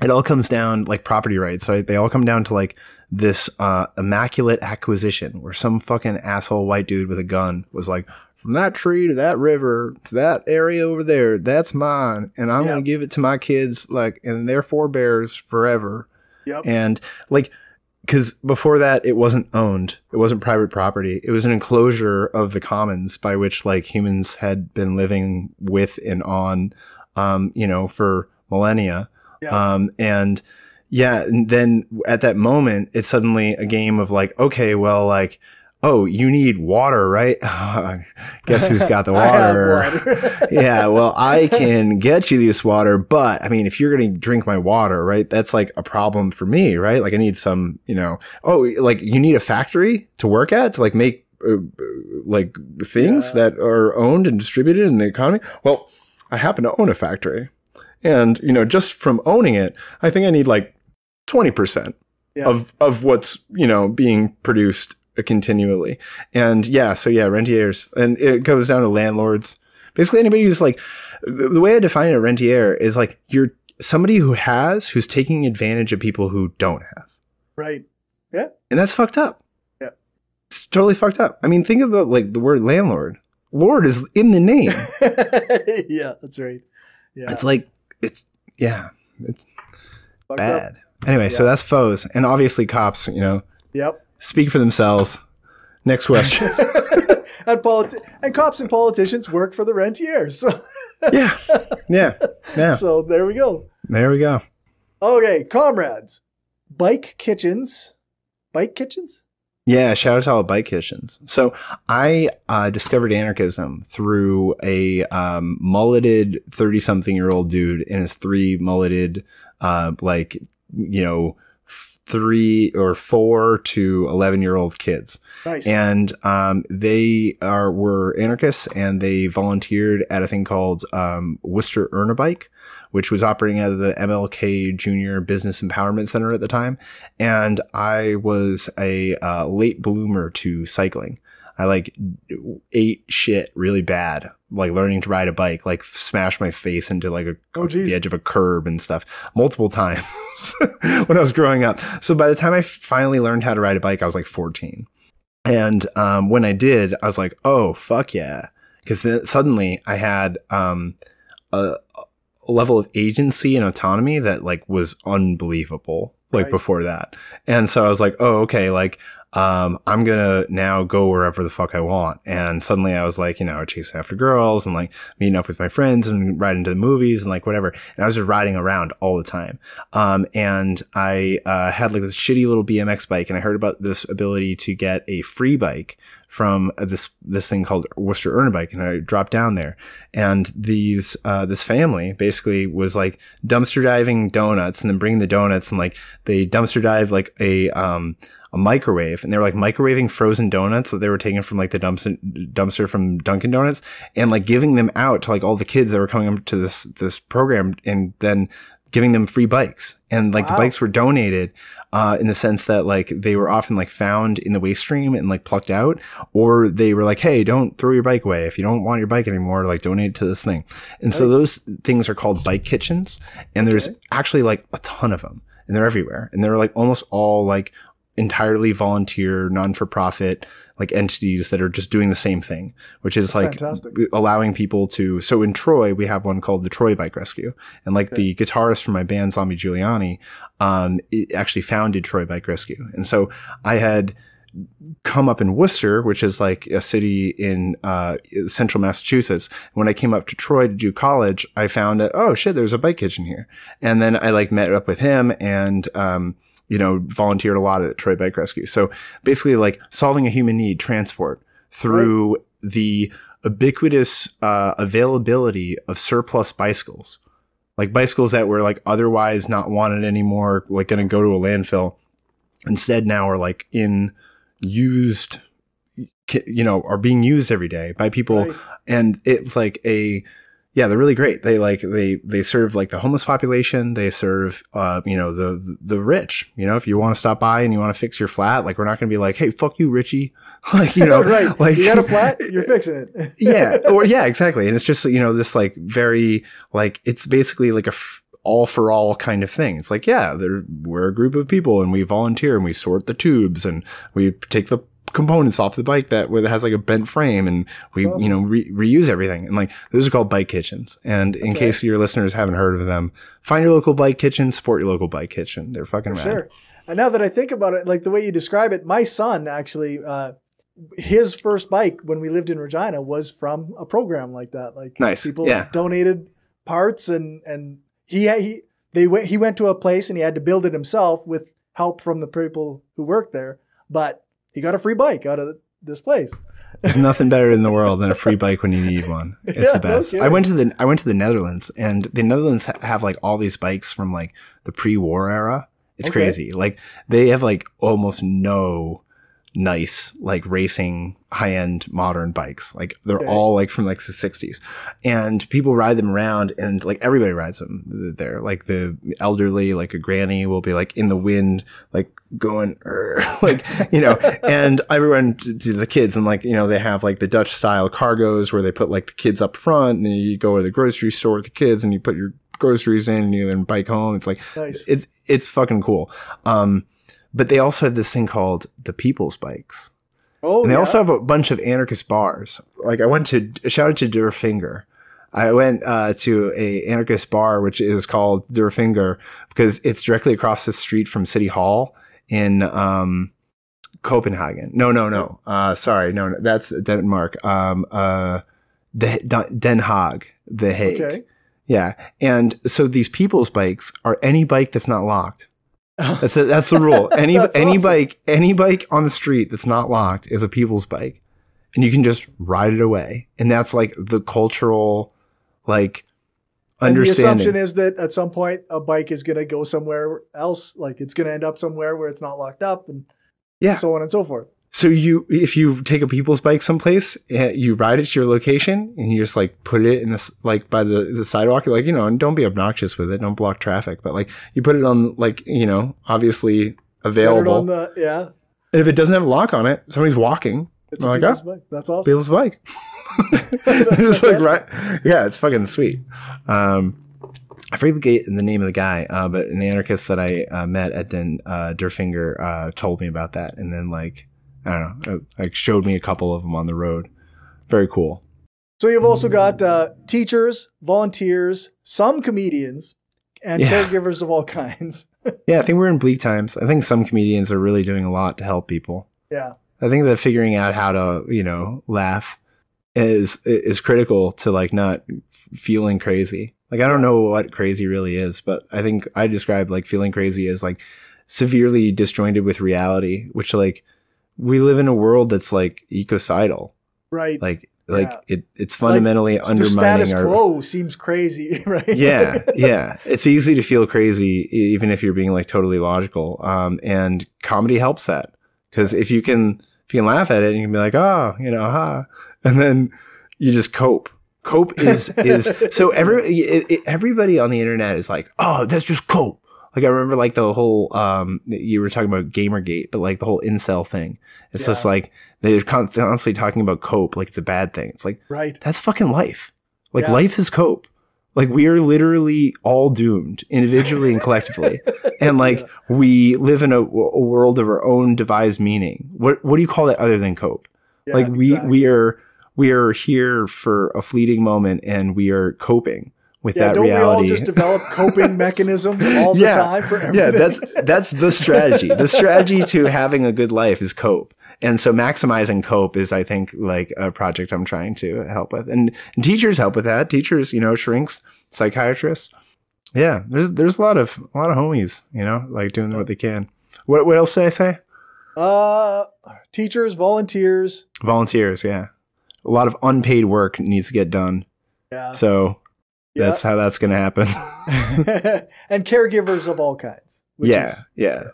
it all comes down like property rights. So they all come down to like this immaculate acquisition, where some fucking asshole white dude with a gun was like, from that tree to that river to that area over there, that's mine, and I'm gonna give it to my kids, like, and their forebears forever. Yep. And like, because before that, it wasn't owned. It wasn't private property. It was an enclosure of the commons by which like humans had been living with and on, for millennia. Yeah. And then at that moment, it's suddenly a game of like, okay, well, like, oh, you need water, right? Guess who's got the water? I have water. Yeah, well, I can get you this water, but I mean, if you're going to drink my water, right, that's like a problem for me, right? Like I need some, like you need a factory to work at to like make like things that are owned and distributed in the economy. Well, I happen to own a factory, and, just from owning it, I think I need like 20% of what's, being produced continually. And rentiers. And it goes down to landlords, basically anybody who's like, the way I define a rentier is like, you're somebody who's taking advantage of people who don't have, right? Yeah. And that's fucked up. Yeah, it's totally fucked up. I mean, think about like the word landlord. Lord is in the name. Yeah, that's right. Yeah, it's like, it's, yeah, it's fucked bad up. Anyway, so that's foes, and obviously cops, yep, speak for themselves. Next question. And cops and politicians work for the rentiers. Yeah. Yeah. Yeah. So there we go. There we go. Okay, comrades. Bike kitchens. Bike kitchens? Yeah, shout out to all bike kitchens. So I discovered anarchism through a mulleted 30-something-year-old dude and his three mulleted, like, you know, 3 or 4 to 11-year-old kids. Nice. And they were anarchists, and they volunteered at a thing called Worcester Earn-A-Bike, which was operating out of the MLK Junior Business Empowerment Center at the time. And I was a late bloomer to cycling. I like ate shit really bad, like learning to ride a bike, like smashed my face into like a, the edge of a curb and stuff multiple times when I was growing up. So by the time I finally learned how to ride a bike, I was like 14. And when I did, I was like, oh, fuck yeah. Because suddenly I had a level of agency and autonomy that like was unbelievable, like before that. And so I was like, oh, okay, like, I'm gonna now go wherever the fuck I want. And suddenly I was like, you know, chasing after girls and like meeting up with my friends and riding to the movies and like whatever. And I was just riding around all the time. And I had like this shitty little BMX bike, and I heard about this ability to get a free bike from this thing called Worcester Earn-A-Bike, and I dropped down there. And these this family basically was like dumpster diving donuts and then bringing the donuts, and like they dumpster dived like a microwave, and they were like microwaving frozen donuts that they were taking from like the dumpster from Dunkin' Donuts, and like giving them out to like all the kids that were coming up to this program, and then giving them free bikes. And like, wow, the bikes were donated in the sense that like they were often like found in the waste stream and like plucked out, or they were like, hey, don't throw your bike away. If you don't want your bike anymore, like donate it to this thing. And so those things are called bike kitchens, and there's actually like a ton of them, and they're everywhere. And they're like almost all like entirely volunteer, non-for-profit like entities that are just doing the same thing, which is like allowing people to. So in Troy, we have one called the Troy Bike Rescue, and like the guitarist from my band, Zombie Giuliani, actually founded Troy Bike Rescue. And so I had come up in Worcester, which is like a city in central Massachusetts. When I came up to Troy to do college, I found that, oh shit, there's a bike kitchen here. And then I like met up with him and, you know, volunteered a lot at Troy Bike Rescue. So basically like solving a human need, transport, through the ubiquitous availability of surplus bicycles, like bicycles that were like otherwise not wanted anymore, like going to go to a landfill, instead now are like in used, you know, are being used every day by people. And it's like a, yeah, they're really great. They like they serve like the homeless population. They serve you know, the rich. You know, if you want to stop by and you want to fix your flat, like we're not going to be like, hey, fuck you, Richie. Like, you know, like you got a flat, you're fixing it. yeah, exactly. And it's just, you know, this like very like, it's basically like a all for all kind of thing. It's like, yeah, we're a group of people and we volunteer and we sort the tubes and we take the components off the bike that has like a bent frame, and we you know, reuse everything. And like those are called bike kitchens. And in case your listeners haven't heard of them, find your local bike kitchen, support your local bike kitchen. They're fucking rad. Sure. And now that I think about it, like the way you describe it, my son actually his first bike when we lived in Regina was from a program like that. Like people donated parts, and he went to a place and he had to build it himself with help from the people who worked there, but he got a free bike out of this place. There's nothing better in the world than a free bike when you need one. It's the best. No, I went to the Netherlands, and the Netherlands have like all these bikes from like the pre-war era. It's crazy. Like they have like almost no nice like racing high-end modern bikes. Like they're all like from like the 60s, and people ride them around, and like everybody rides them there. Like the elderly, like a granny will be like in the wind, like going like, you know, and everyone to the kids. And like, you know, they have like the Dutch style cargos where they put like the kids up front, and you go to the grocery store with the kids and you put your groceries in and you then bike home. It's like, it's fucking cool. But they also have this thing called the People's Bikes. Oh, and they also have a bunch of anarchist bars. Like I went to, shout out to Der Finger. I went to a anarchist bar, which is called Der Finger, because it's directly across the street from City Hall in Copenhagen. No, sorry. No, that's Denmark. Den Haag, The Hague. Okay. Yeah. And so these people's bikes are any bike that's not locked. That's the rule. Any bike on the street that's not locked is a people's bike, and you can just ride it away. And that's like the cultural, like, understanding. And the assumption is that at some point a bike is going to go somewhere else, like it's going to end up somewhere where it's not locked up, and yeah, so on and so forth. So if you take a people's bike someplace, you ride it to your location, and you just like put it in this, like, by the sidewalk, like, you know, and don't be obnoxious with it, don't block traffic, but like you put it on, like, you know, obviously available. Set it on the, yeah. And if it doesn't have a lock on it, somebody's walking. It's a people's bike. That's awesome. People's bike. It's like, right, yeah, it's fucking sweet. I forget the name of the guy, but an anarchist that I met at Der Finger told me about that, and then, like, I don't know, like, showed me a couple of them on the road. Very cool. So you've also got teachers, volunteers, some comedians, and yeah, caregivers of all kinds. Yeah, I think we're in bleak times. I think some comedians are really doing a lot to help people. Yeah, I think that figuring out how to, you know, laugh is critical to, like, not feeling crazy. Like, I don't know what crazy really is, but I think I describe, like, feeling crazy as, like, severely disjointed with reality, which, like, we live in a world that's, like, ecocidal. Right. Like yeah, it's fundamentally, like, undermining the status quo seems crazy, right? Yeah. Yeah. It's easy to feel crazy even if you're being, like, totally logical. And comedy helps that. Because if you can laugh at it, you can be like, oh, you know, ha, and then you just cope. Cope is so everybody on the internet is like, oh, that's just cope. Like, I remember, like, the whole you were talking about Gamergate, but, like, the whole incel thing. It's just like they're constantly talking about cope, like it's a bad thing. It's like, right, that's fucking life. Like, life is cope. Like, we are literally all doomed individually and collectively. And, like, we live in a world of our own devised meaning. What do you call that other than cope? Yeah, like, we are here for a fleeting moment, and we are coping with that reality. Don't we all just develop coping mechanisms all the time for everything? Yeah, that's the strategy. The strategy to having a good life is cope. And so maximizing cope is, I think, like, a project I'm trying to help with. And teachers help with that. Teachers, you know, shrinks, psychiatrists. Yeah, there's a lot of homies, you know, like, doing what they can. What else did I say? Teachers, volunteers. Volunteers, yeah. A lot of unpaid work needs to get done. Yeah. So that's how that's going to happen. And caregivers of all kinds. Which is, yeah,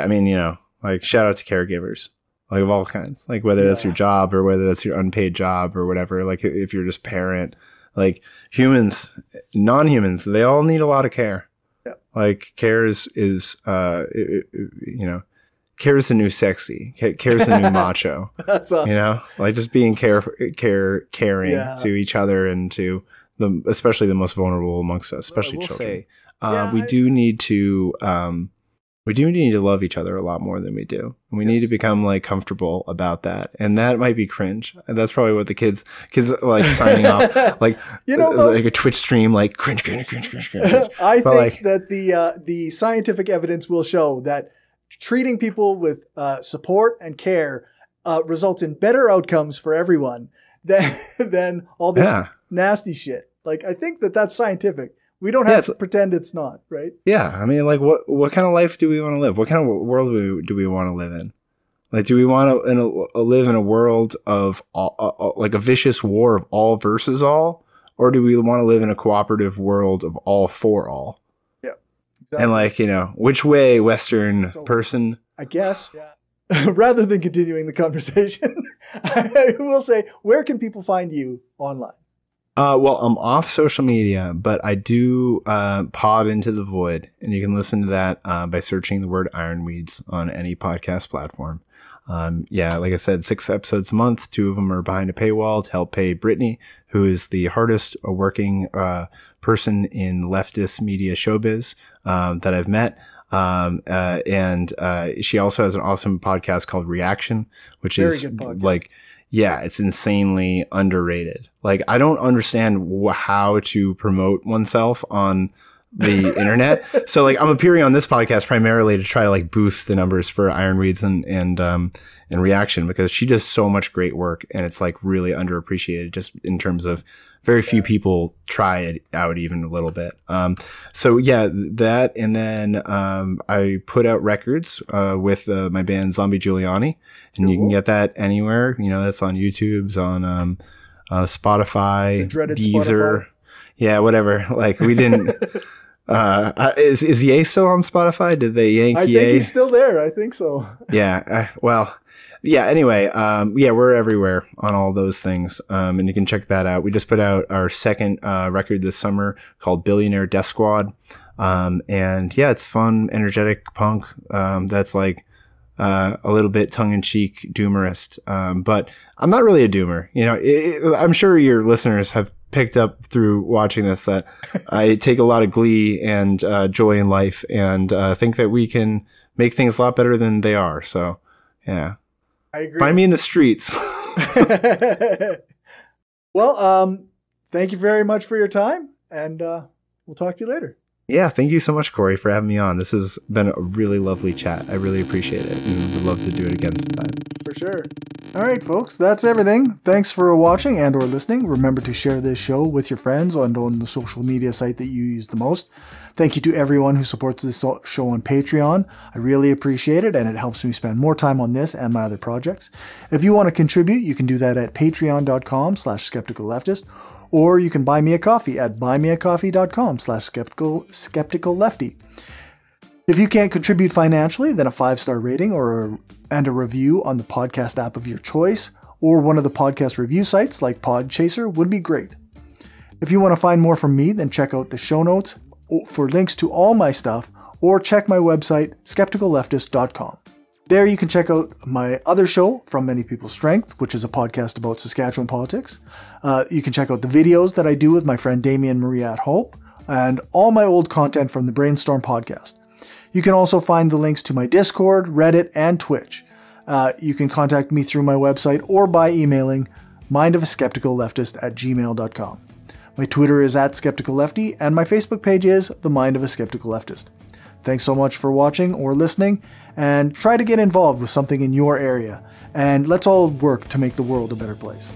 I mean, you know, like, shout out to caregivers. Like, of all kinds, like, whether that's your job or whether that's your unpaid job or whatever, like, if you're just parent, like, humans, non-humans, they all need a lot of care. Yeah. Like, care is you know, care is the new sexy, care is the new macho. That's awesome. You know, like, just being caring to each other and to the, especially the most vulnerable amongst us, especially children. Say, we do need to love each other a lot more than we do. And we need to become, like, comfortable about that. And that might be cringe. And that's probably what the kids are, like, signing off, like, you know, like a Twitch stream, like, cringe. I think that the scientific evidence will show that treating people with support and care results in better outcomes for everyone than all this nasty shit. Like, I think that that's scientific. We don't have to pretend it's not, right? Yeah. I mean, like, what kind of life do we want to live? What kind of world do we want to live in? Like, do we want to live in a world of, like, a vicious war of all versus all? Or do we want to live in a cooperative world of all for all? Yeah. Exactly. And, like, you know, which way, Western person? I guess. Yeah. Rather than continuing the conversation, I will say, where can people find you online? Well, I'm off social media, but I do pod Into the Void, and you can listen to that by searching the word Iron Weeds on any podcast platform. Yeah, like I said, 6 episodes a month. 2 of them are behind a paywall to help pay Brittany, who is the hardest working person in leftist media showbiz that I've met. And she also has an awesome podcast called Reaction, which is like... yeah, it's insanely underrated. Like, I don't understand how to promote oneself on the internet. So like I'm appearing on this podcast primarily to try to like boost the numbers for Iron Weeds and Reaction, because she does so much great work and it's like really underappreciated just in terms of very few people try it out even a little bit. So yeah, that, and then I put out records with my band Zombie Giuliani, and you can get that anywhere. You know, that's on YouTube, it's on Spotify, Deezer. Spotify. Yeah, whatever. Like we didn't. Is Ye still on Spotify? Did they yank Ye? I think he's still there. I think so. Yeah. Well. Yeah. Anyway. Yeah, we're everywhere on all those things, and you can check that out. We just put out our second record this summer called "Billionaire Death Squad," and yeah, it's fun, energetic punk. That's like a little bit tongue-in-cheek doomerist, but I'm not really a doomer. You know, I'm sure your listeners have picked up through watching this that I take a lot of glee and joy in life, and think that we can make things a lot better than they are. So yeah, I agree. Find me in the streets. Well, thank you very much for your time, and we'll talk to you later. Yeah, thank you so much, Corey, for having me on. This has been a really lovely chat. I really appreciate it, and would love to do it again sometime. For sure. All right, folks, that's everything. Thanks for watching and or listening. Remember to share this show with your friends and on the social media site that you use the most. Thank you to everyone who supports this show on Patreon. I really appreciate it, and it helps me spend more time on this and my other projects. If you want to contribute, you can do that at patreon.com/skepticalleftist, or you can buy me a coffee at buymeacoffee.com/skepticallefty. If you can't contribute financially, then a 5-star rating and a review on the podcast app of your choice or one of the podcast review sites like Podchaser would be great. If you want to find more from me, then check out the show notes for links to all my stuff, or check my website, skepticalleftist.com. There you can check out my other show, From Many People's Strength, which is a podcast about Saskatchewan politics. You can check out the videos that I do with my friend Damien Marie at Hope, and all my old content from the Brainstorm Podcast. You can also find the links to my Discord, Reddit, and Twitch. You can contact me through my website or by emailing mindofaskepticalleftist@gmail.com. My Twitter is @skepticallefty, and my Facebook page is The Mind of a Skeptical Leftist. Thanks so much for watching or listening, and try to get involved with something in your area, and let's all work to make the world a better place.